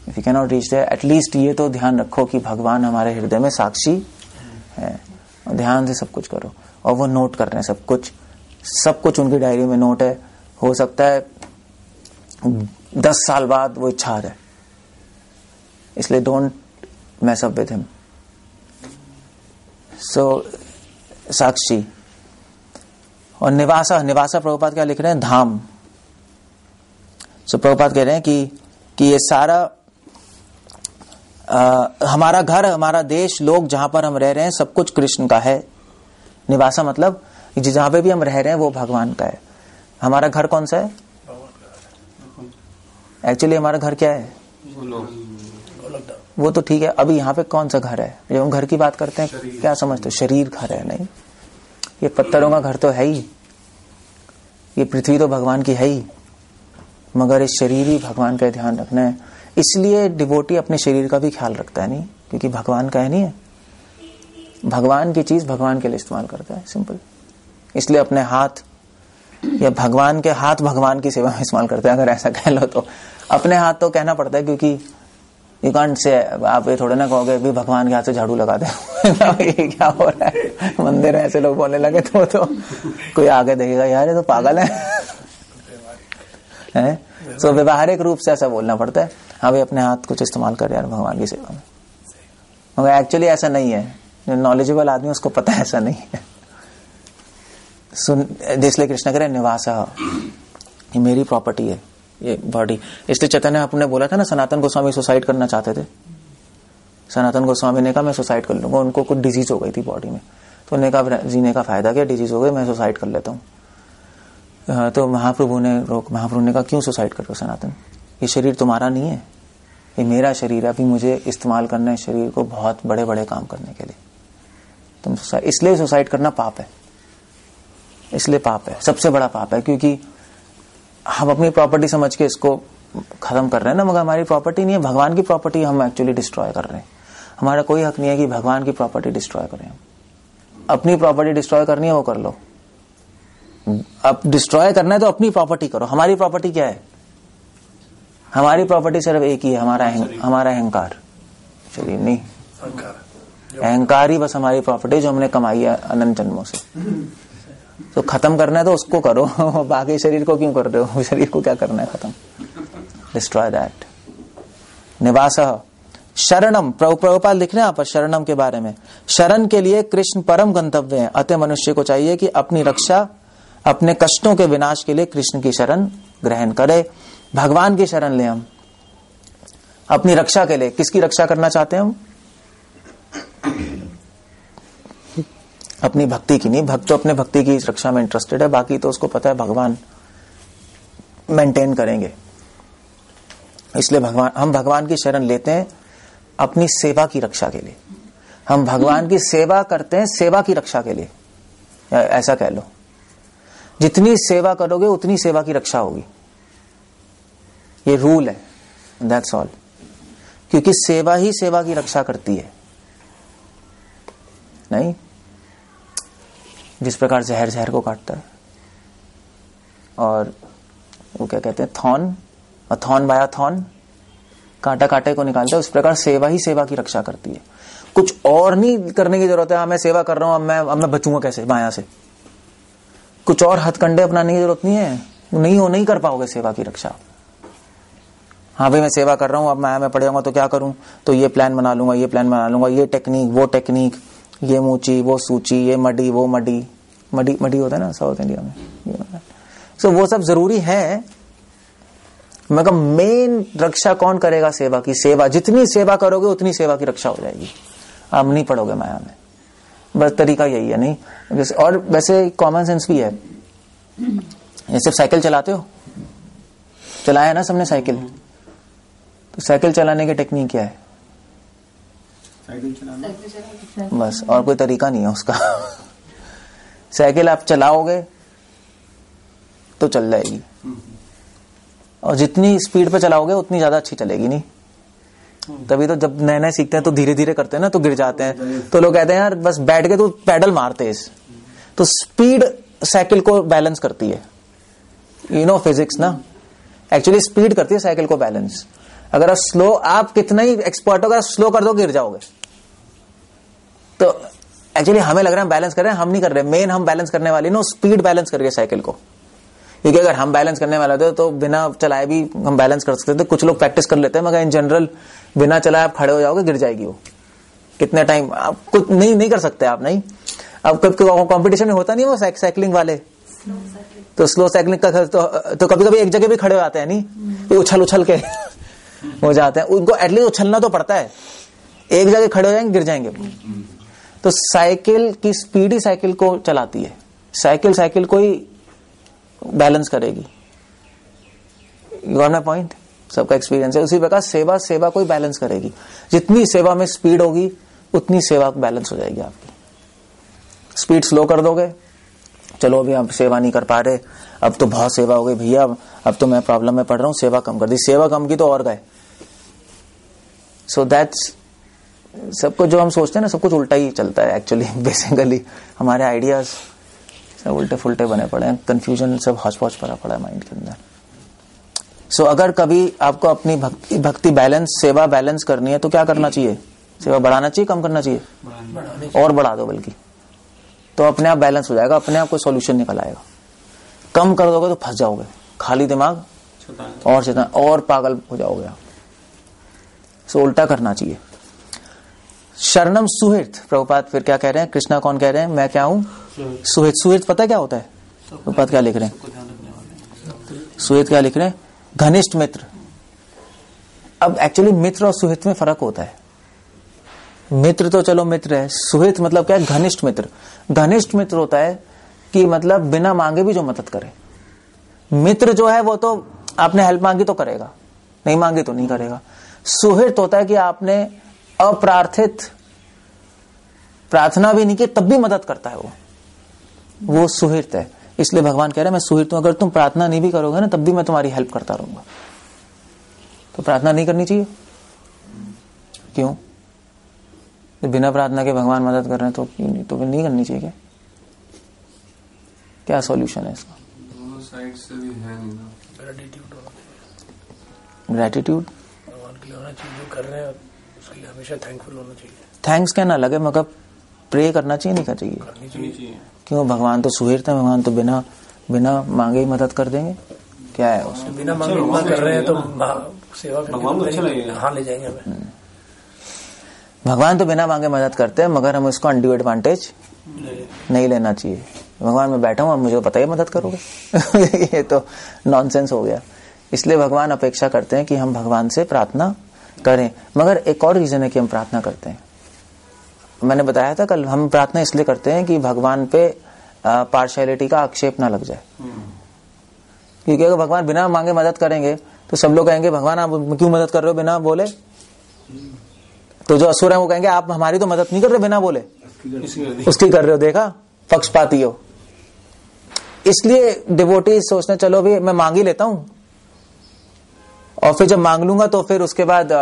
if you can not reach there at least ये तो ध्यान रखो कि भगवान हमारे हृदय में साक्षी है, और ध्यान से सब कुछ करो। और वो नोट कर रहे हैं सब कुछ उनकी डायरी में नोट है। हो सकता है 10 साल बाद वो इच्छा है, इसलिए don't mess up with him. So Sakshi और निवासा प्रभुपाद क्या लिख रहे हैं? धाम। सो प्रभुपाद कह रहे हैं कि ये सारा हमारा घर, हमारा देश, लोग जहां पर हम रह रहे हैं, सब कुछ कृष्ण का है। निवासा मतलब जहां पे भी हम रह रहे हैं वो भगवान का है। हमारा घर कौन सा है एक्चुअली? हमारा घर क्या है? वो तो ठीक है, अभी यहाँ पे कौन सा घर है? जब हम घर की बात करते हैं क्या समझते हो? शरीर घर है? नहीं, ये पत्थरों का घर तो है ही, ये पृथ्वी तो भगवान की है ही, मगर इस शरीर ही भगवान का ध्यान रखना है। इसलिए डिवोटी अपने शरीर का भी ख्याल रखता है, नहीं क्योंकि भगवान का है, नहीं है भगवान की चीज भगवान के लिए इस्तेमाल करता है, सिंपल। इसलिए अपने हाथ या भगवान के हाथ भगवान की सेवा में इस्तेमाल करते हैं, अगर ऐसा कह लो तो। अपने हाथ तो कहना पड़ता है क्योंकि यू कांट से, आप ये थोड़े ना कहोगे भी भगवान के हाथ से झाड़ू लगा दे ये क्या हो रहा है मंदिर में ऐसे लोग बोलने लगे तो कोई आगे देखेगा यार ये तो पागल है। सो व्यवहारिक रूप से ऐसा बोलना पड़ता है, हाँ भाई अपने हाथ कुछ इस्तेमाल कर यार भगवान की सेवा में, मगर एक्चुअली ऐसा नहीं है। जो नॉलेजेबल आदमी उसको पता है ऐसा नहीं है। इसलिए कृष्ण कह रहे निवासा, ये मेरी प्रॉपर्टी है ये बॉडी। इसलिए चैतन्य आपने बोला था ना, सनातन गोस्वामी सुसाइड करना चाहते थे। सनातन गोस्वामी ने कहा मैं सुसाइड कर लूंगा, उनको कुछ डिजीज हो गई थी बॉडी में, तो उन्होंने कहा जीने का फायदा क्या, डिजीज हो गई मैं सुसाइड कर लेता हूँ। तो महाप्रभु ने कहा क्यों सुसाइड करो सनातन, ये शरीर तुम्हारा नहीं है, ये मेरा शरीर है, अभी मुझे इस्तेमाल करना है शरीर को बहुत बड़े बड़े काम करने के लिए। तुम इसलिए सुसाइड करना पाप है, इसलिए पाप है, सबसे बड़ा पाप है, क्योंकि हम अपनी प्रॉपर्टी समझ के इसको खत्म कर रहे हैं ना, मगर हमारी प्रॉपर्टी नहीं है, भगवान की प्रॉपर्टी हम एक्चुअली डिस्ट्रॉय कर रहे हैं। हमारा कोई हक नहीं है कि भगवान की प्रॉपर्टी डिस्ट्रॉय करें। अपनी प्रॉपर्टी डिस्ट्रॉय करनी है वो कर लो, अब डिस्ट्रॉय करना है तो अपनी प्रॉपर्टी करो। हमारी प्रॉपर्टी क्या है? हमारी प्रॉपर्टी सिर्फ एक ही है, हमारा अहंकार, शरीर नहीं, अहंकार ही बस हमारी प्रॉपर्टी, जो हमने कमाई है अनंत जन्मों से। तो खत्म करना है तो उसको करो, बाकी शरीर को क्यों कर रहे हो? शरीर को क्या करना है, खत्म, डिस्ट्रॉय दैट। निवास शरणम, प्रभुपाद लिख रहे हैं आप शरणम के बारे में, शरण के लिए कृष्ण परम गंतव्य है, अतः मनुष्य को चाहिए कि अपनी रक्षा, अपने कष्टों के विनाश के लिए कृष्ण की शरण ग्रहण करे। भगवान की शरण ले हम अपनी रक्षा के लिए। किसकी रक्षा करना चाहते हैं हम? अपनी भक्ति की नहीं, भक्त तो अपने भक्ति की रक्षा में इंटरेस्टेड है, बाकी तो उसको पता है भगवान मेंटेन करेंगे। इसलिए हम भगवान की शरण लेते हैं अपनी सेवा की रक्षा के लिए। हम भगवान की सेवा करते हैं सेवा की रक्षा के लिए, ऐसा कह लो। जितनी सेवा करोगे उतनी सेवा की रक्षा होगी, ये रूल है, दैट्स ऑल। क्योंकि सेवा ही सेवा की रक्षा करती है, नहीं? जिस प्रकार जहर जहर को काटता है, और वो क्या कहते हैं, थॉर्न, और थॉर्न बाय थॉर्न, कांटा कांटे को निकालता है, उस प्रकार सेवा ही सेवा की रक्षा करती है। कुछ और नहीं करने की जरूरत है, मैं सेवा कर रहा हूं, अब मैं बचूंगा कैसे माया से, कुछ और हथकंडे अपनाने की जरूरत नहीं है, नहीं कर पाओगे सेवा की रक्षा। हाँ भाई मैं सेवा कर रहा हूं, अब माया में पड़े जाऊंगा तो क्या करूं, तो ये प्लान बना लूंगा, ये टेक्निक वो टेक्निक, ये मूची वो सूची, ये मडी वो मडी, मडी मडी होता है ना साउथ इंडिया में। सो वो सब जरूरी है, मगर मेन रक्षा कौन करेगा? सेवा की। सेवा जितनी सेवा करोगे उतनी सेवा की रक्षा हो जाएगी। आप नहीं पड़ोगे माया में। बस तरीका यही है। नहीं जैसे, और वैसे कॉमन सेंस भी है। सिर्फ साइकिल चलाते हो, चलाया ना सबने साइकिल, तो साइकिल चलाने की टेक्निक क्या है? साइकिल चलाना बस, और कोई तरीका नहीं है उसका। साइकिल आप चलाओगे तो चल जाएगी, और जितनी स्पीड पे चलाओगे उतनी ज्यादा अच्छी चलेगी। नहीं तभी तो जब नए नए सीखते हैं तो धीरे धीरे करते हैं ना, तो गिर जाते हैं, तो लोग कहते हैं यार बस बैठ के तो पैडल मारते हैं। तो स्पीड साइकिल को बैलेंस करती है, यू नो फिजिक्स ना, एक्चुअली स्पीड करती है साइकिल को बैलेंस। अगर आप स्लो, आप कितना ही एक्सपर्ट हो, अगर स्लो कर दो गिर जाओगे। तो एक्चुअली हमें लग रहा है हम बैलेंस कर रहे हैं, हम नहीं कर रहे। मेन हम बैलेंस करने वाले ना, स्पीड बैलेंस कर रही है साइकिल को, क्योंकि अगर हम बैलेंस करने वाले थे तो बिना चलाए भी हम बैलेंस कर सकते थे। कुछ लोग प्रैक्टिस कर लेते हैं, मगर इन जनरल बिना चलाए आप खड़े हो जाओगे, गिर जाएगी वो। कितने टाइम आप कुछ नहीं कर सकते आप। नहीं अब कभी कॉम्पिटिशन में होता नहीं वो साइकिलिंग वाले, तो स्लो साइकिलिंग का तो कभी कभी एक जगह भी खड़े हो जाते हैं, नहीं तो उछल के हो जाते हैं। उनको एटलीस्ट उछलना तो पड़ता है, एक जगह खड़े हो जाएंगे गिर जाएंगे। तो साइकिल की स्पीड ही साइकिल को चलाती है, साइकिल को ही बैलेंस करेगी। You got my point? सबका एक्सपीरियंस है। उसी प्रकार सेवा को ही बैलेंस करेगी। जितनी सेवा में स्पीड होगी उतनी सेवा बैलेंस हो जाएगी आपकी। स्पीड स्लो कर दोगे, चलो अभी आप सेवा नहीं कर पा रहे, अब तो बहुत सेवा हो गई भैया, अब तो मैं प्रॉब्लम में पड़ रहा हूं, सेवा कम कर दी। सेवा कम की तो और गए। सो दैट्स सब कुछ जो हम सोचते हैं ना, सब कुछ उल्टा ही चलता है एक्चुअली। बेसिकली हमारे आइडियाज सब उल्टे फुलटे बने पड़े हैं, कंफ्यूजन सब हौच-पौच भरा पड़ा है माइंड के अंदर। सो अगर कभी आपको अपनी भक्ति बैलेंस, सेवा बैलेंस करनी है तो क्या करना चाहिए? सेवा बढ़ाना चाहिए, कम करना चाहिए? और बढ़ा दो बल्कि, तो अपने आप बैलेंस हो जाएगा, अपने आप कोई सॉल्यूशन निकल आएगा। कम कर दोगे तो फंस जाओगे, खाली दिमाग और चेतना और पागल हो जाओगे आप। सो उल्टा करना चाहिए। शरणम सुहृत, प्रभुपाद फिर क्या कह रहे हैं? कृष्णा कौन कह रहे हैं? मैं क्या हूं? सुहृत। सुहृत पता है क्या होता है? प्रभुपाद क्या लिख रहे हैं? सुहृत क्या लिख रहे हैं? घनिष्ठ मित्र। अब एक्चुअली मित्र और सुहृत में फर्क होता है। मित्र तो चलो मित्र है, सुहृत मतलब क्या है? घनिष्ठ मित्र। घनिष्ठ मित्र होता है कि मतलब बिना मांगे भी जो मदद करे। मित्र जो है वो तो आपने हेल्प मांगी तो करेगा, नहीं मांगी तो नहीं करेगा। सुहृत होता है कि आपने अप्रार्थित प्रार्थना भी नहीं की तब भी मदद करता है वो सुहृत है। इसलिए भगवान कह रहे हैं मैं सुहृत हूं, अगर तुम प्रार्थना नहीं भी करोगे ना तब भी मैं तुम्हारी हेल्प करता रहूंगा। तो प्रार्थना नहीं करनी चाहिए? क्यों? बिना प्रार्थना के भगवान मदद कर रहे हैं तो क्यों नहीं? तो नहीं करनी चाहिए क्या सॉल्यूशन है इसका? दोनों साइड से भी है नहीं ना, ग्रेटिट्यूड भगवान के लिए होना चाहिए, जो कर रहे हैं उसके लिए हमेशा थैंकफुल होना चाहिए। थैंक्स कहना लगे मगर प्रे करना चाहिए नहीं करना चाहिए? क्यों? भगवान तो सुहृत है, भगवान तो बिना मांगे ही मदद कर देंगे। क्या है उसमें बिना मांगे कर रहे हैं तो सेवा भगवान हाँ ले जाएंगे हमें। भगवान तो बिना मांगे मदद करते हैं, मगर हम उसको अंडू एडवांटेज नहीं लेना चाहिए। भगवान मैं बैठा हूं और मुझे पता ही मदद करोगे ये तो नॉनसेंस हो गया। इसलिए भगवान अपेक्षा करते हैं कि हम भगवान से प्रार्थना करें। मगर एक और रीजन है कि हम प्रार्थना करते हैं। मैंने बताया था कल, हम प्रार्थना इसलिए करते हैं कि भगवान पे पार्शियलिटी का आक्षेप ना लग जाए। क्योंकि अगर भगवान बिना मांगे मदद करेंगे तो सब लोग कहेंगे भगवान आप क्यों मदद कर रहे हो बिना बोले? तो जो असुर है वो कहेंगे आप हमारी तो मदद नहीं कर रहे बिना बोले, उसकी कर रहे हो, देखा पक्षपाती हो। इसलिए डिवोटी सोचना चलो भी मैं मांग ही लेता हूं, और फिर जब मांग लूंगा तो फिर उसके बाद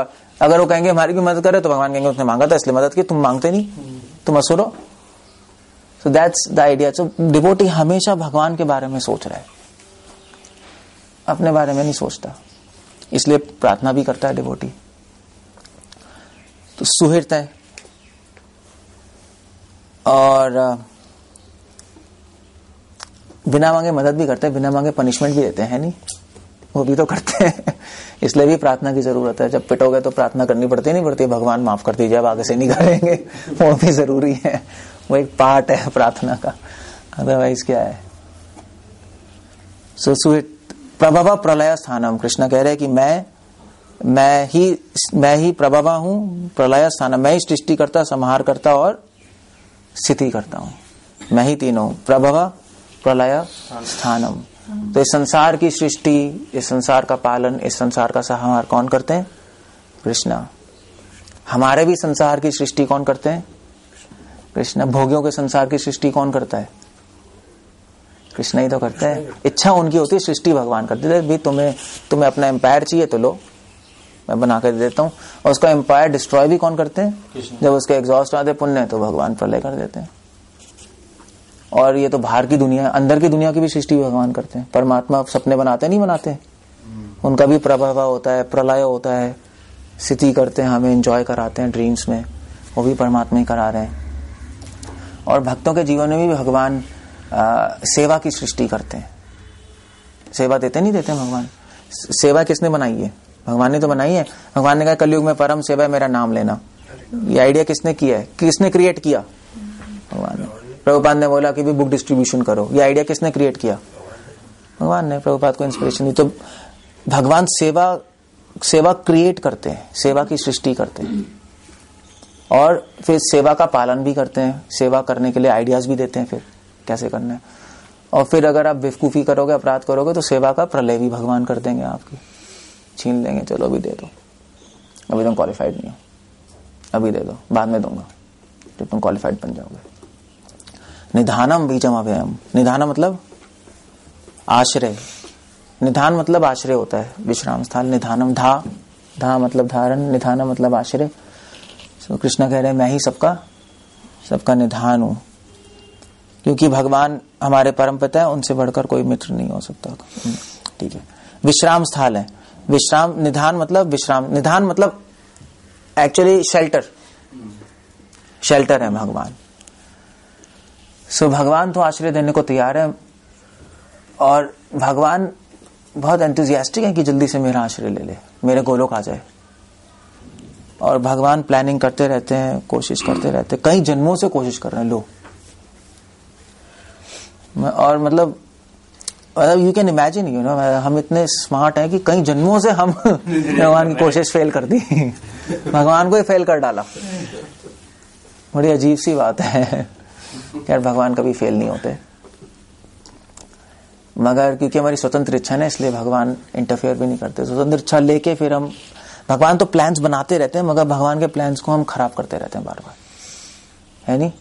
अगर वो कहेंगे हमारी भी मदद करे तो भगवान कहेंगे उसने मांगा था इसलिए मदद की, तुम मांगते नहीं, तुम असुर हो। So that's the idea. So devotee हमेशा भगवान के बारे में सोच रहा है, अपने बारे में नहीं सोचता, इसलिए प्रार्थना भी करता है डिवोटी। तो सुहृत है। और बिना मांगे मदद भी करते हैं, बिना मांगे पनिशमेंट भी देते हैं, नहीं वो भी तो करते हैं। इसलिए भी प्रार्थना की जरूरत है। जब पिटोगे तो प्रार्थना करनी पड़ती नहीं पड़ती? भगवान माफ कर दीजिए अब आगे से नहीं करेंगे, वो भी जरूरी है, वो एक पार्ट है प्रार्थना का। अदरवाइज क्या है? सो सुहृत प्रभव प्रलय स्थानम, कृष्ण कह रहे हैं कि मैं मैं ही प्रभवा हूं, प्रलय स्थान, मैं ही सृष्टि करता, संहार करता और स्थिति करता हूं, मैं ही तीनों हूं, प्रभवा प्रलय स्थानम। तो इस संसार की सृष्टि, इस संसार का पालन, इस संसार का संहार कौन करते हैं? कृष्णा। हमारे भी संसार की सृष्टि कौन करते हैं? कृष्णा। भोगियों के संसार की सृष्टि कौन करता है? कृष्णा ही तो करते हैं। इच्छा उनकी होती है, सृष्टि भगवान करते हैं। भी तुम्हें अपना एम्पायर चाहिए तो लो, मैं बना कर देता हूँ। और उसका एम्पायर डिस्ट्रॉय भी कौन करते हैं? जब उसके एग्जॉस्ट आते पुण्य तो भगवान प्रलय कर देते हैं। और ये तो बाहर की दुनिया, अंदर की दुनिया की भी सृष्टि भगवान करते हैं। परमात्मा सपने बनाते नहीं बनाते? उनका भी प्रभाव होता है, प्रलय होता है, स्थिति करते हैं, हमें एंजॉय कराते हैं ड्रीम्स में, वो भी परमात्मा ही करा रहे हैं। और भक्तों के जीवन में भी भगवान सेवा की सृष्टि करते हैं। सेवा देते नहीं देते भगवान? सेवा किसने बनाई है? भगवान ने तो बनाई है। भगवान ने कहा कलयुग में परम सेवा है मेरा नाम लेना। ये आइडिया किसने किया है? किसने क्रिएट किया? भगवान ने। प्रभुपाद ने बोला कि भी बुक डिस्ट्रीब्यूशन करो, ये आइडिया किसने क्रिएट किया? भगवान ने। प्रभुपाद को इंस्पिरेशन दी। तो भगवान सेवा क्रिएट करते हैं, सेवा की सृष्टि करते हैं, और फिर सेवा का पालन भी करते हैं। सेवा करने के लिए आइडियाज भी देते हैं फिर कैसे करना है। और फिर अगर आप बेवकूफ़ी करोगे, अपराध करोगे, तो सेवा का प्रलय भी भगवान कर देंगे, आपकी छीन लेंगे। चलो अभी दे दो, अभी तुम क्वालिफाइड नहीं हो, अभी दे दो, बाद में दूंगा जब तुम क्वालिफाइड बन जाओगे। निधानम बीजम अभयम। निधान मतलब आश्रय, निधान मतलब आश्रय होता है, विश्राम स्थान। निधानम धा, धा मतलब धारण, निधान मतलब आश्रय। तो कृष्णा कह रहे हैं मैं ही सबका निधान हूं, क्योंकि भगवान हमारे परम पिता है, उनसे बढ़कर कोई मित्र नहीं हो सकता। ठीक है। विश्राम स्थल है, विश्राम, निधान मतलब विश्राम, निधान मतलब एक्चुअली शेल्टर है भगवान। सो भगवान तो आश्रय देने को तैयार है, और भगवान बहुत एंथुजियास्टिक है कि जल्दी से मेरा आश्रय ले ले, मेरे गोलोक आ जाए। और भगवान प्लानिंग करते रहते हैं, कोशिश करते रहते हैं, कई जन्मों से कोशिश कर रहे हैं लोग। और मतलब you can imagine, you know, हम इतने स्मार्ट हैं कि कई जन्मों से हम भगवान की कोशिश फेल कर दी, भगवान को ही फेल कर डाला। बड़ी अजीब सी बात है यार, भगवान कभी फेल नहीं होते, मगर क्योंकि हमारी स्वतंत्र इच्छा है इसलिए भगवान इंटरफेयर भी नहीं करते। स्वतंत्र इच्छा लेके फिर हम, भगवान तो प्लान्स बनाते रहते हैं, मगर भगवान के प्लान्स को हम खराब करते रहते हैं बार बार, है नहीं?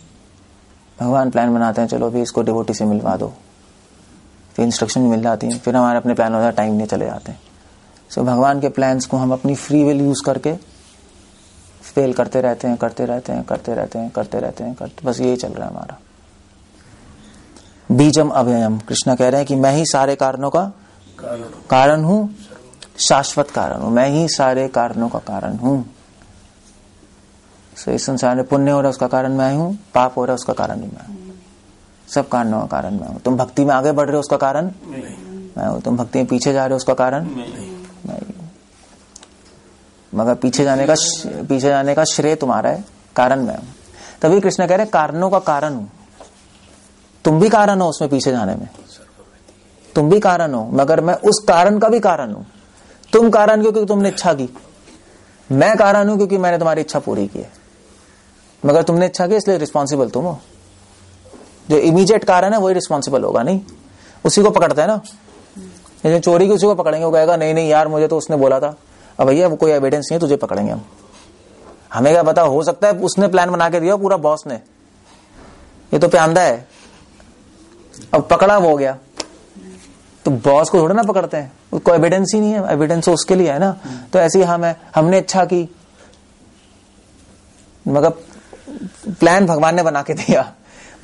भगवान प्लान बनाते हैं, चलो अभी इसको डिवोटी से मिलवा दो, फिर इंस्ट्रक्शन मिल जाती है, फिर हमारे अपने प्लान होता, टाइम नहीं चले जाते। सो भगवान के प्लान्स को हम अपनी फ्री विल यूज करके फेल करते रहते हैं, करते रहते हैं, करते रहते हैं, करते रहते हैं, करते, बस यही चल रहा है हमारा। बीजम अभयम, कृष्णा कह रहे हैं कि मैं ही सारे कारणों का कारण हूं, शाश्वत कारण हूं, मैं ही सारे कारणों का कारण हूं। इस संसार में पुण्य हो रहा है उसका कारण मैं हूं, पाप हो रहा है उसका कारण भी मैं हूं, सब कारणों का कारण मैं हूं। तुम भक्ति में आगे बढ़ रहे हो उसका कारण मैं हूं, तुम भक्ति में पीछे जा रहे हो उसका कारण मैं हूं। मगर पीछे जाने का श्रेय तुम्हारा है, कारण मैं हूं। तभी कृष्ण कह रहे कारणों का कारण हूं, तुम भी कारण हो उसमें, पीछे जाने में तुम भी कारण हो, मगर मैं उस कारण का भी कारण हूं। तुम कारण क्योंकि तुमने इच्छा की, मैं कारण हूं क्योंकि मैंने तुम्हारी इच्छा पूरी की है, मगर तुमने इच्छा की इसलिए रिस्पॉन्सिबल तुम हो। जो इमीडिएट कारण है वही रिस्पॉन्सिबल होगा, नहीं उसी को पकड़ता है ना। जैसे चोरी की उसी को पकड़ेंगे, वो कहेगा नहीं नहीं यार मुझे तो उसने बोला था। अब भैया वो कोई एविडेंस नहीं है, तुझे पकड़ेंगे हम, हमें क्या पता, हो सकता है उसने प्लान बना के दिया पूरा, बॉस ने, ये तो प्यादा है। अब पकड़ा वो हो गया तो बॉस को थोड़ा ना पकड़ते हैं, कोई एविडेंस ही नहीं है, एविडेंस तो उसके लिए है ना। तो ऐसे ही हमने इच्छा की, मगर प्लान भगवान ने बना के दिया,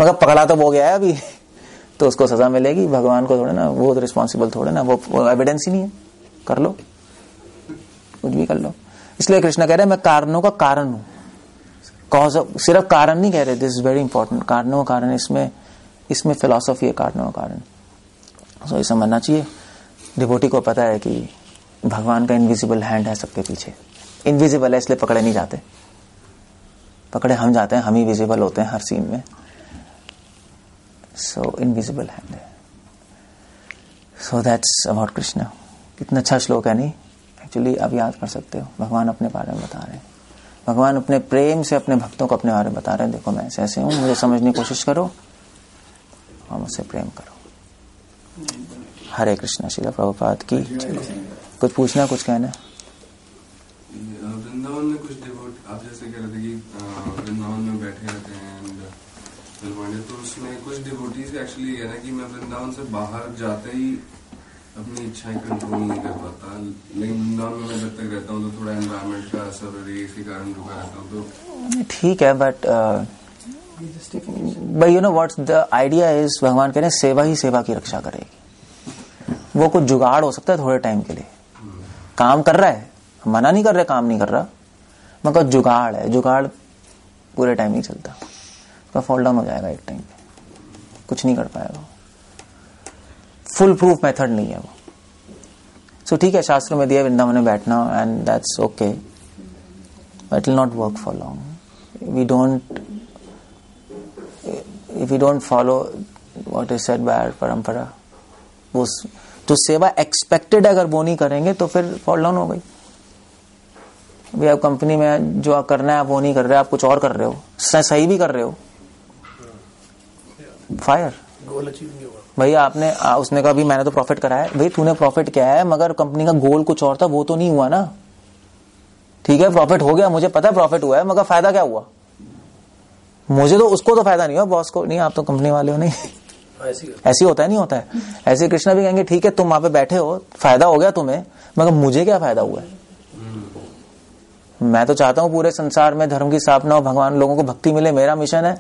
मगर पकड़ा तो हो गया है अभी, तो उसको सजा मिलेगी। भगवान को थोड़े ना, वो तो रिस्पॉन्सिबल थोड़े ना, वो एविडेंस ही नहीं है, कर लो कुछ भी कर लो। इसलिए कृष्णा कह रहे हैं मैं कारणों का कारण हूं, कॉज ऑफ, सिर्फ कारण नहीं कह रहे, दिस इज वेरी इंपॉर्टेंट। कारणों का कारण, इसमें फिलॉसफी है, कारणों का कारण। सो ये समझना चाहिए, डिवोटी को पता है कि भगवान का इनविजिबल हैंड है सबके पीछे, इनविजिबल है इसलिए पकड़े नहीं जाते, पकड़े हम जाते हैं, हम ही विजिबल होते हैं हर सीन में। सो इनविजिबल हैंड है। So that's about Krishna. कितना अच्छा श्लोक है नहीं? एक्चुअली अब याद कर सकते हो। भगवान अपने बारे में बता रहे हैं, भगवान अपने प्रेम से अपने भक्तों को अपने बारे में बता रहे हैं। देखो मैं ऐसे ऐसे हूँ, मुझे समझने की कोशिश करो और मुझसे प्रेम करो। हरे कृष्णा। श्रील प्रभुपाद की। कुछ पूछना, कुछ कहना? वृंदावन में कुछ डिवोट आप जैसे कह रहे थे कि वृंदावन में बैठे रहते हैं, तो उसमें कुछ डिवोटीज एक्चुअली कह रहे कि मैं वृंदावन से बाहर जाते ही अपनी इच्छाएं कंट्रोल नहीं कर पाता, लेकिन वृंदावन में मैं जब तक रहता हूँ तो थोड़ा एनवायरमेंट का असर इसी कारण रुका रहता हूँ। तो ठीक है, but you know what's the idea is, भगवान कह रहे हैं सेवा ही सेवा की रक्षा करेगी। वो कुछ जुगाड़ हो सकता है थोड़े टाइम के लिए, काम कर रहा है, मना नहीं कर रहे, काम नहीं कर रहा, मगर जुगाड़ है। जुगाड़ पूरे टाइम नहीं चलता, उसका फॉल डाउन हो जाएगा एक टाइम पे, कुछ नहीं कर पाएगा। फुल प्रूफ मेथड नहीं है वो। सो ठीक है, शास्त्रों में दिया वृंदावन में बैठना, and that's okay, but it will not work for long. If we don't follow what is said by our parampara, वो जो सेवा एक्सपेक्टेड अगर वो नहीं करेंगे तो फिर फॉल डाउन हो गई। अभी आप कंपनी में जो आप करना है आप वो नहीं कर रहे, आप कुछ और कर रहे हो, सही भी कर रहे हो, फायर। गोल अचीव नहीं होगा भाई। आपने उसने कहा भी मैंने तो प्रॉफिट करा है, भाई तूने प्रॉफिट किया है मगर कंपनी का गोल कुछ और था, वो तो नहीं हुआ ना। ठीक है, प्रॉफिट हो गया, मुझे पता प्रॉफिट हुआ है, मगर फायदा क्या हुआ? मुझे तो, उसको तो फायदा नहीं हुआ, बॉस को नहीं, आप तो कंपनी वाले हो। नहीं ऐसी होता है, नहीं होता है ऐसे। कृष्णा भी कहेंगे ठीक है तुम वहां पे बैठे हो, फायदा हो गया तुम्हें, मगर मुझे क्या फायदा हुआ है? मैं तो चाहता हूँ पूरे संसार में धर्म की स्थापना हो, भगवान लोगों को भक्ति मिले, मेरा मिशन है,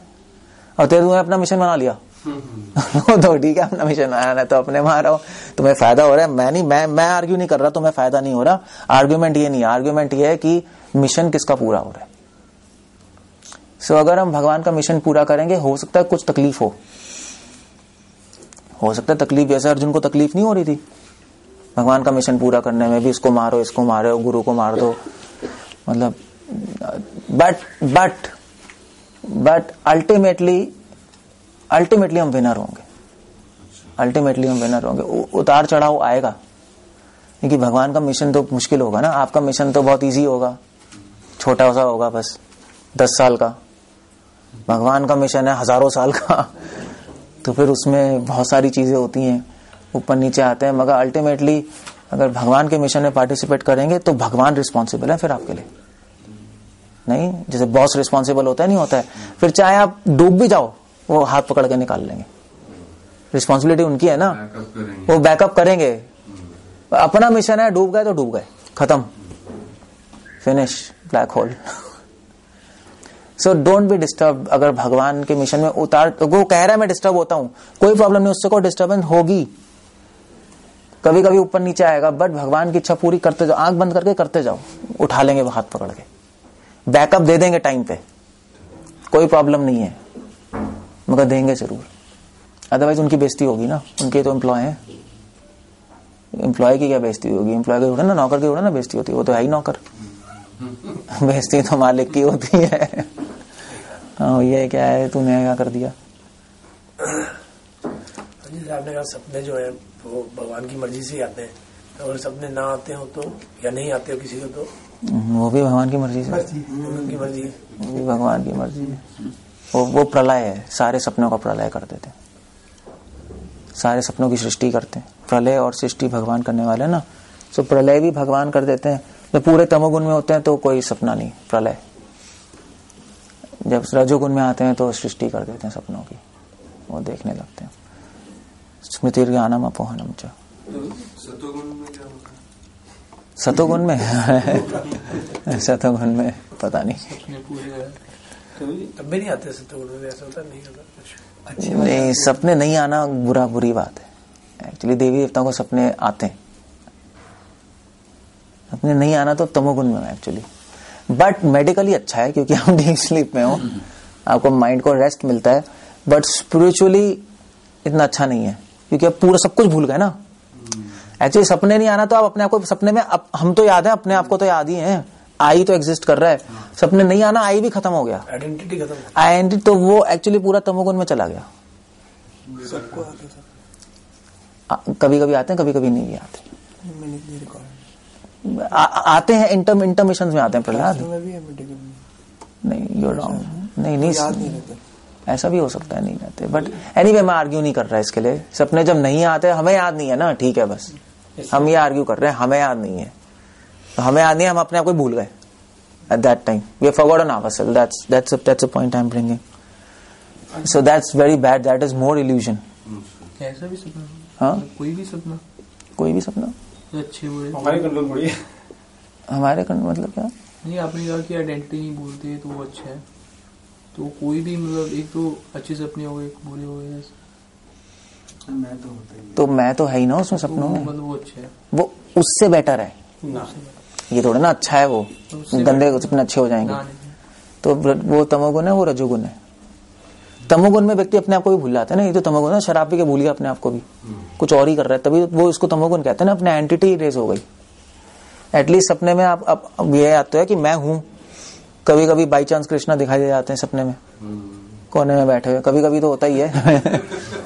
और तेरे तुमने अपना मिशन बना लिया। तो ठीक है, अपना मिशन आया तो अपने वहां रहो, तुम्हें फायदा हो रहा है। मैं नहीं, मैं आर्ग्यू नहीं कर रहा, तुम्हें फायदा नहीं हो रहा। आर्ग्यूमेंट ये नहीं, आर्ग्यूमेंट ये है कि मिशन किसका पूरा हो रहा है। सो अगर हम भगवान का मिशन पूरा करेंगे, हो सकता है कुछ तकलीफ हो सकता है तकलीफ, जैसे अर्जुन को तकलीफ नहीं हो रही थी भगवान का मिशन पूरा करने में भी, इसको मारो, इसको मारो, गुरु को मार दो, मतलब बट अल्टीमेटली हम विनर होंगे। उतार चढ़ाव आएगा, क्योंकि भगवान का मिशन तो मुश्किल होगा ना। आपका मिशन तो बहुत इजी होगा, छोटा सा होगा, बस 10 साल का। भगवान का मिशन है हजारों साल का, तो फिर उसमें बहुत सारी चीजें होती हैं, ऊपर नीचे आते हैं। मगर अल्टीमेटली अगर भगवान के मिशन में पार्टिसिपेट करेंगे तो भगवान रिस्पॉन्सिबल है फिर आपके लिए, नहीं जैसे बॉस रिस्पॉन्सिबल होता है, नहीं होता है। फिर चाहे आप डूब भी जाओ, वो हाथ पकड़ के निकाल लेंगे, रिस्पॉन्सिबिलिटी उनकी है ना, वो बैकअप करेंगे। अपना मिशन है, डूब गए तो डूब गए, खत्म, finish, black hole. So don't be disturb. अगर भगवान के मिशन में वो कह रहा है मैं डिस्टर्ब होता हूं, कोई प्रॉब्लम नहीं, उससे कोई डिस्टर्बेंस होगी, कभी कभी ऊपर नीचे आएगा, बट भगवान की इच्छा पूरी करते जाओ, आंख बंद करके करते जाओ, उठा लेंगे वो हाथ पकड़ के, बैकअप दे देंगे टाइम पे, कोई प्रॉब्लम नहीं है, मगर देंगे जरूर, अदरवाइज उनकी बेइज्जती होगी ना। उनके तो एम्प्लॉय है, एम्प्लॉय की क्या बेइज्जती होगी? एम्प्लॉय की थोड़ा ना, नौकर की थोड़ा ना बेइज्जती होती है, वो तो है ही नौकर। बेइज्जती तो मालिक की होती है। ये क्या है, तूने क्या कर दिया? सपने जो है वो भगवान की मर्जी से आते हैं, और सपने ना आते हो तो, या नहीं आते हो किसी को तो वो भी भगवान की मर्जी से, उनकी मर्जी है, वो भी भगवान की मर्जी है। वो प्रलय है, सारे सपनों का प्रलय कर देते हैं, सारे सपनों की सृष्टि करते हैं। प्रलय और सृष्टि भगवान करने वाले ना, तो प्रलय भी भगवान कर देते हैं। जब पूरे तमोगुण में होते हैं तो कोई सपना नहीं, प्रलय। जब रजोगुण में आते हैं तो सृष्टि कर देते हैं सपनों की, वो देखने लगते हैं। स्मृतिर्ज्ञानम अपोहनम च। सतोगुण में पता नहीं, तब नहीं आते सतोगुण में, ऐसा होता नहीं होता। अच्छा नहीं, सपने नहीं आना बुरी बात है एक्चुअली। देवी देवताओं को सपने आते हैं, सपने नहीं आना तो तमोगुण में एक्चुअली, बट मेडिकली अच्छा है क्योंकि हम डीप स्लीप में हो, आपको माइंड को रेस्ट मिलता है। बट स्पिरिचुअली इतना अच्छा नहीं है, क्योंकि आप पूरा सब कुछ भूल गए ना। एक्चुअली सपने नहीं आना तो आप अपने आप को सपने में, हम तो याद है, अपने आप को तो याद ही है, आई तो एग्जिस्ट कर रहा है। सपने नहीं आना, आई भी खत्म हो गया, आइडेंटिटी खत्म, आइडेंटिटी तो वो एक्चुअली पूरा तमोगुण में चला गया। सबको आते हैं, कभी कभी आते हैं, कभी कभी नहीं आते। आते हैं इंटरमिशंस में आते हैं प्रहलाद। नहीं यू आर रॉन्ग, नहीं ऐसा भी हो सकता है नहीं आते, बट एनीवे मैं आर्ग्यू नहीं कर रहा इसके लिए। सपने जब नहीं आते हमें याद नहीं है ना, ठीक है बस हम ये आर्ग्यू कर रहे हैं हमें याद नहीं है, तो हमें याद नहीं है, हम अपने आप को भूल गए at that time, we have forgotten ourselves, that's a point I'm bringing, so that's very bad, that is more illusion। ऐसा भी सपना, हाँ कोई भी सपना अच्छे बुरे हमारे कंट्रोल में है, हमारे कंट्रोल मतलब क्या? नहीं आपने कहा कि आइडेंटिटी नहीं भूलते है तो वो अच्छा है, तो कोई भी मतलब एक तो अच्छे सपने हो गए एक बुरे हो गए, मैं तो है ही ना उसमें सपनों में, मतलब वो अच्छा है, वो उससे बेटर है ना, ये थोड़ा ना अच्छा है, वो गंदे सपने अच्छे हो जाएंगे तो वो तमोगुण है वो रजोगुण है। तमोगुण में व्यक्ति अपने आप को भी भूल जाता है ना, ये तो तमोगुण है, शराब पी के भूल गया अपने आप को भी, कुछ और ही कर रहा है, तभी वो इसको तमोगुण कहते हैं ना, अपने एंटिटी इरेज हो गई। एटलीस्ट सपने में आप ये याद तो है कि मैं हूं, कभी कभी बाई चांस कृष्णा दिखाई दे जाते हैं सपने में कोने में बैठे हुए, कभी कभी तो होता ही है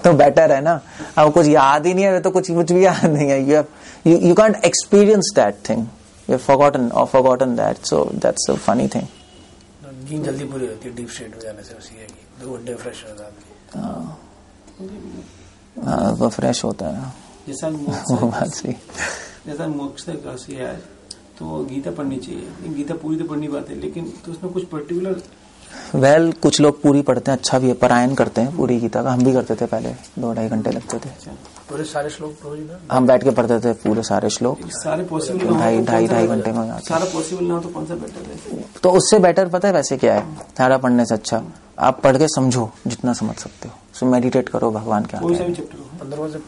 तो बेटर है ना, अब कुछ याद ही नहीं है तो कुछ भी याद नहीं है, you can't experience that thing, you have forgotten that, so that's a funny thing। नींद जल्दी पूरी होती है डीप स्टेट में जाने से, उसी है कि 2 घंटे फ्रेश हो जाते हैं, हां वो फ्रेश होता है जैसा मोक्ष से काशी है, तो गीता पढ़नी चाहिए, गीता पूरी तो पढ़नी बात है, लेकिन तो उसमें कुछ पर्टिकुलर कुछ लोग पूरी पढ़ते हैं, अच्छा भी है, पारायण करते हैं पूरी गीता का, हम भी करते थे पहले 2-2.5 घंटे लगते थे, पूरे सारे श्लोक हम बैठ के पढ़ते थे, पूरे सारे श्लोक सारे पॉसिबल 2.5 घंटे में सारा पॉसिबल ना हो तो कौन सा बेटर है? तो उससे बेटर पता है वैसे क्या है, सारा पढ़ने से अच्छा आप पढ़ के समझो जितना समझ सकते हो, सो मेडिटेट करो भगवान के, 15वां चैप्टर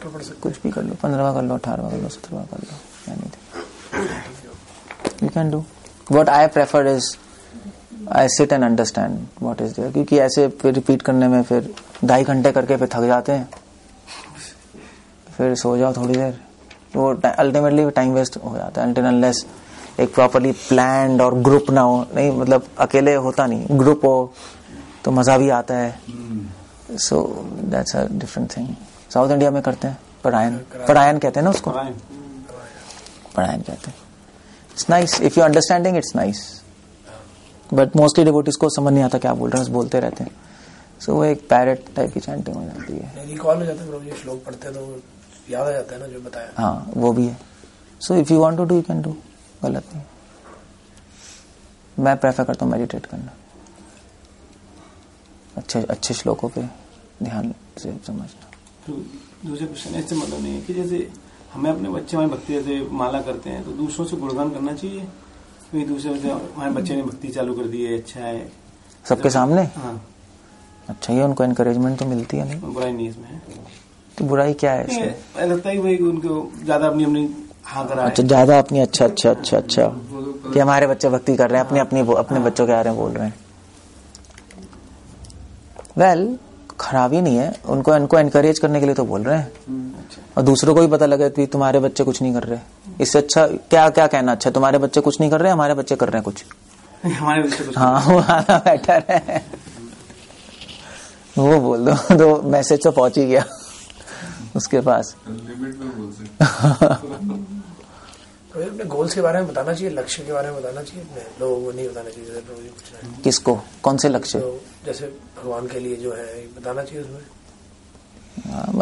पढ़ सकते, कुछ भी कर लो, 15वां कर लो, 18वां कर लो, 17वां कर लो, you can do. What I prefer is I sit and understand what is there, क्योंकि ऐसे फिर रिपीट करने में फिर 2.5 घंटे करके फिर थक जाते हैं, फिर सो जाओ थोड़ी देर, वो अल्टीमेटली टाइम वेस्ट हो जाता है, unless एक प्रॉपरली प्लान्ड और ग्रुप ना हो, नहीं मतलब अकेले होता नहीं, ग्रुप हो तो मजा भी आता है, so that's a different thing. South India में करते हैं परायण कहते हैं ना उसको, परायण कहते हैं, it's nice if you understanding, it's nice, but mostly devotees को समझ नहीं आता क्या बोल रहे हैं, बोलते रहते हैं, सो वो एक पैरेट टाइप की चैंटिंग हो जाती है, रिकॉल हो जाता है, प्रभु जी श्लोक पढ़ते हैं तो याद आ जाता है ना जो बताया, हाँ वो भी है, so if you want to do you can do, गलत नहीं, मैं प्रेफर करता हूँ मेडिटेट करना, अच्छे अच्छे श्लोकों पे ध्यान से समझना। तो दूसरे क्वेश्चन इससे मतलब नहीं है कि जैसे हमें अपने बच्चे हमारे भक्ति जैसे माला करते हैं तो दूसरों से गुणगान करना चाहिए, दूसरे हमारे बच्चे ने भक्ति चालू कर दी है, अच्छा है सबके सामने, हाँ अच्छा ही है, उनको एनकरेजमेंट तो मिलती है, नहीं बुराई नहीं इसमें, तो बुराई क्या है इसमें, लगता है भाई उनको ज्यादा अपनी हाँ करा, अच्छा ज्यादा अपनी अच्छा कि हमारे बच्चे भक्ति कर रहे हैं, अपने बच्चों के बारे में बोल रहे हैं, वेल खराबी नहीं है, उनको एनकरेज करने के लिए तो बोल रहे हैं, और दूसरों को भी पता लगे कि तुम्हारे बच्चे कुछ नहीं कर रहे, इससे अच्छा क्या क्या कहना, अच्छा तुम्हारे बच्चे कुछ नहीं कर रहे, हमारे बच्चे कर रहे हैं कुछ, हमारे बच्चे कुछ, हाँ बेटर है वो बोल दो, तो मैसेज तो पहुंच ही गया उसके पास, लिमिट में बोल सकते तो अपने गोल्स के बारे में बताना चाहिए, लक्ष्य के बारे में बताना चाहिए, लोगों को नहीं बताना चाहिए, कुछ किसको कौन से लक्ष्य, तो जैसे भगवान के लिए जो है बताना चाहिए उसमें,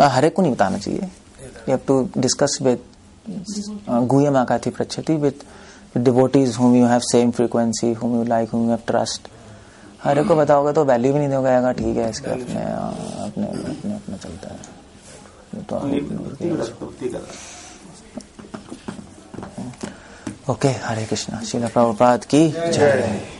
हर एक को नहीं बताना चाहिए, you have to discuss with गुह्य माकाथि प्रच्छति with devotees whom you have same frequency, whom you like, whom you have trust, हर एक को बताओगे तो वैल्यू भी नहीं दोगे, ठीक है इसके अपने चलता है। ओके, हरे कृष्णा, श्रील प्रभुपाद की जय।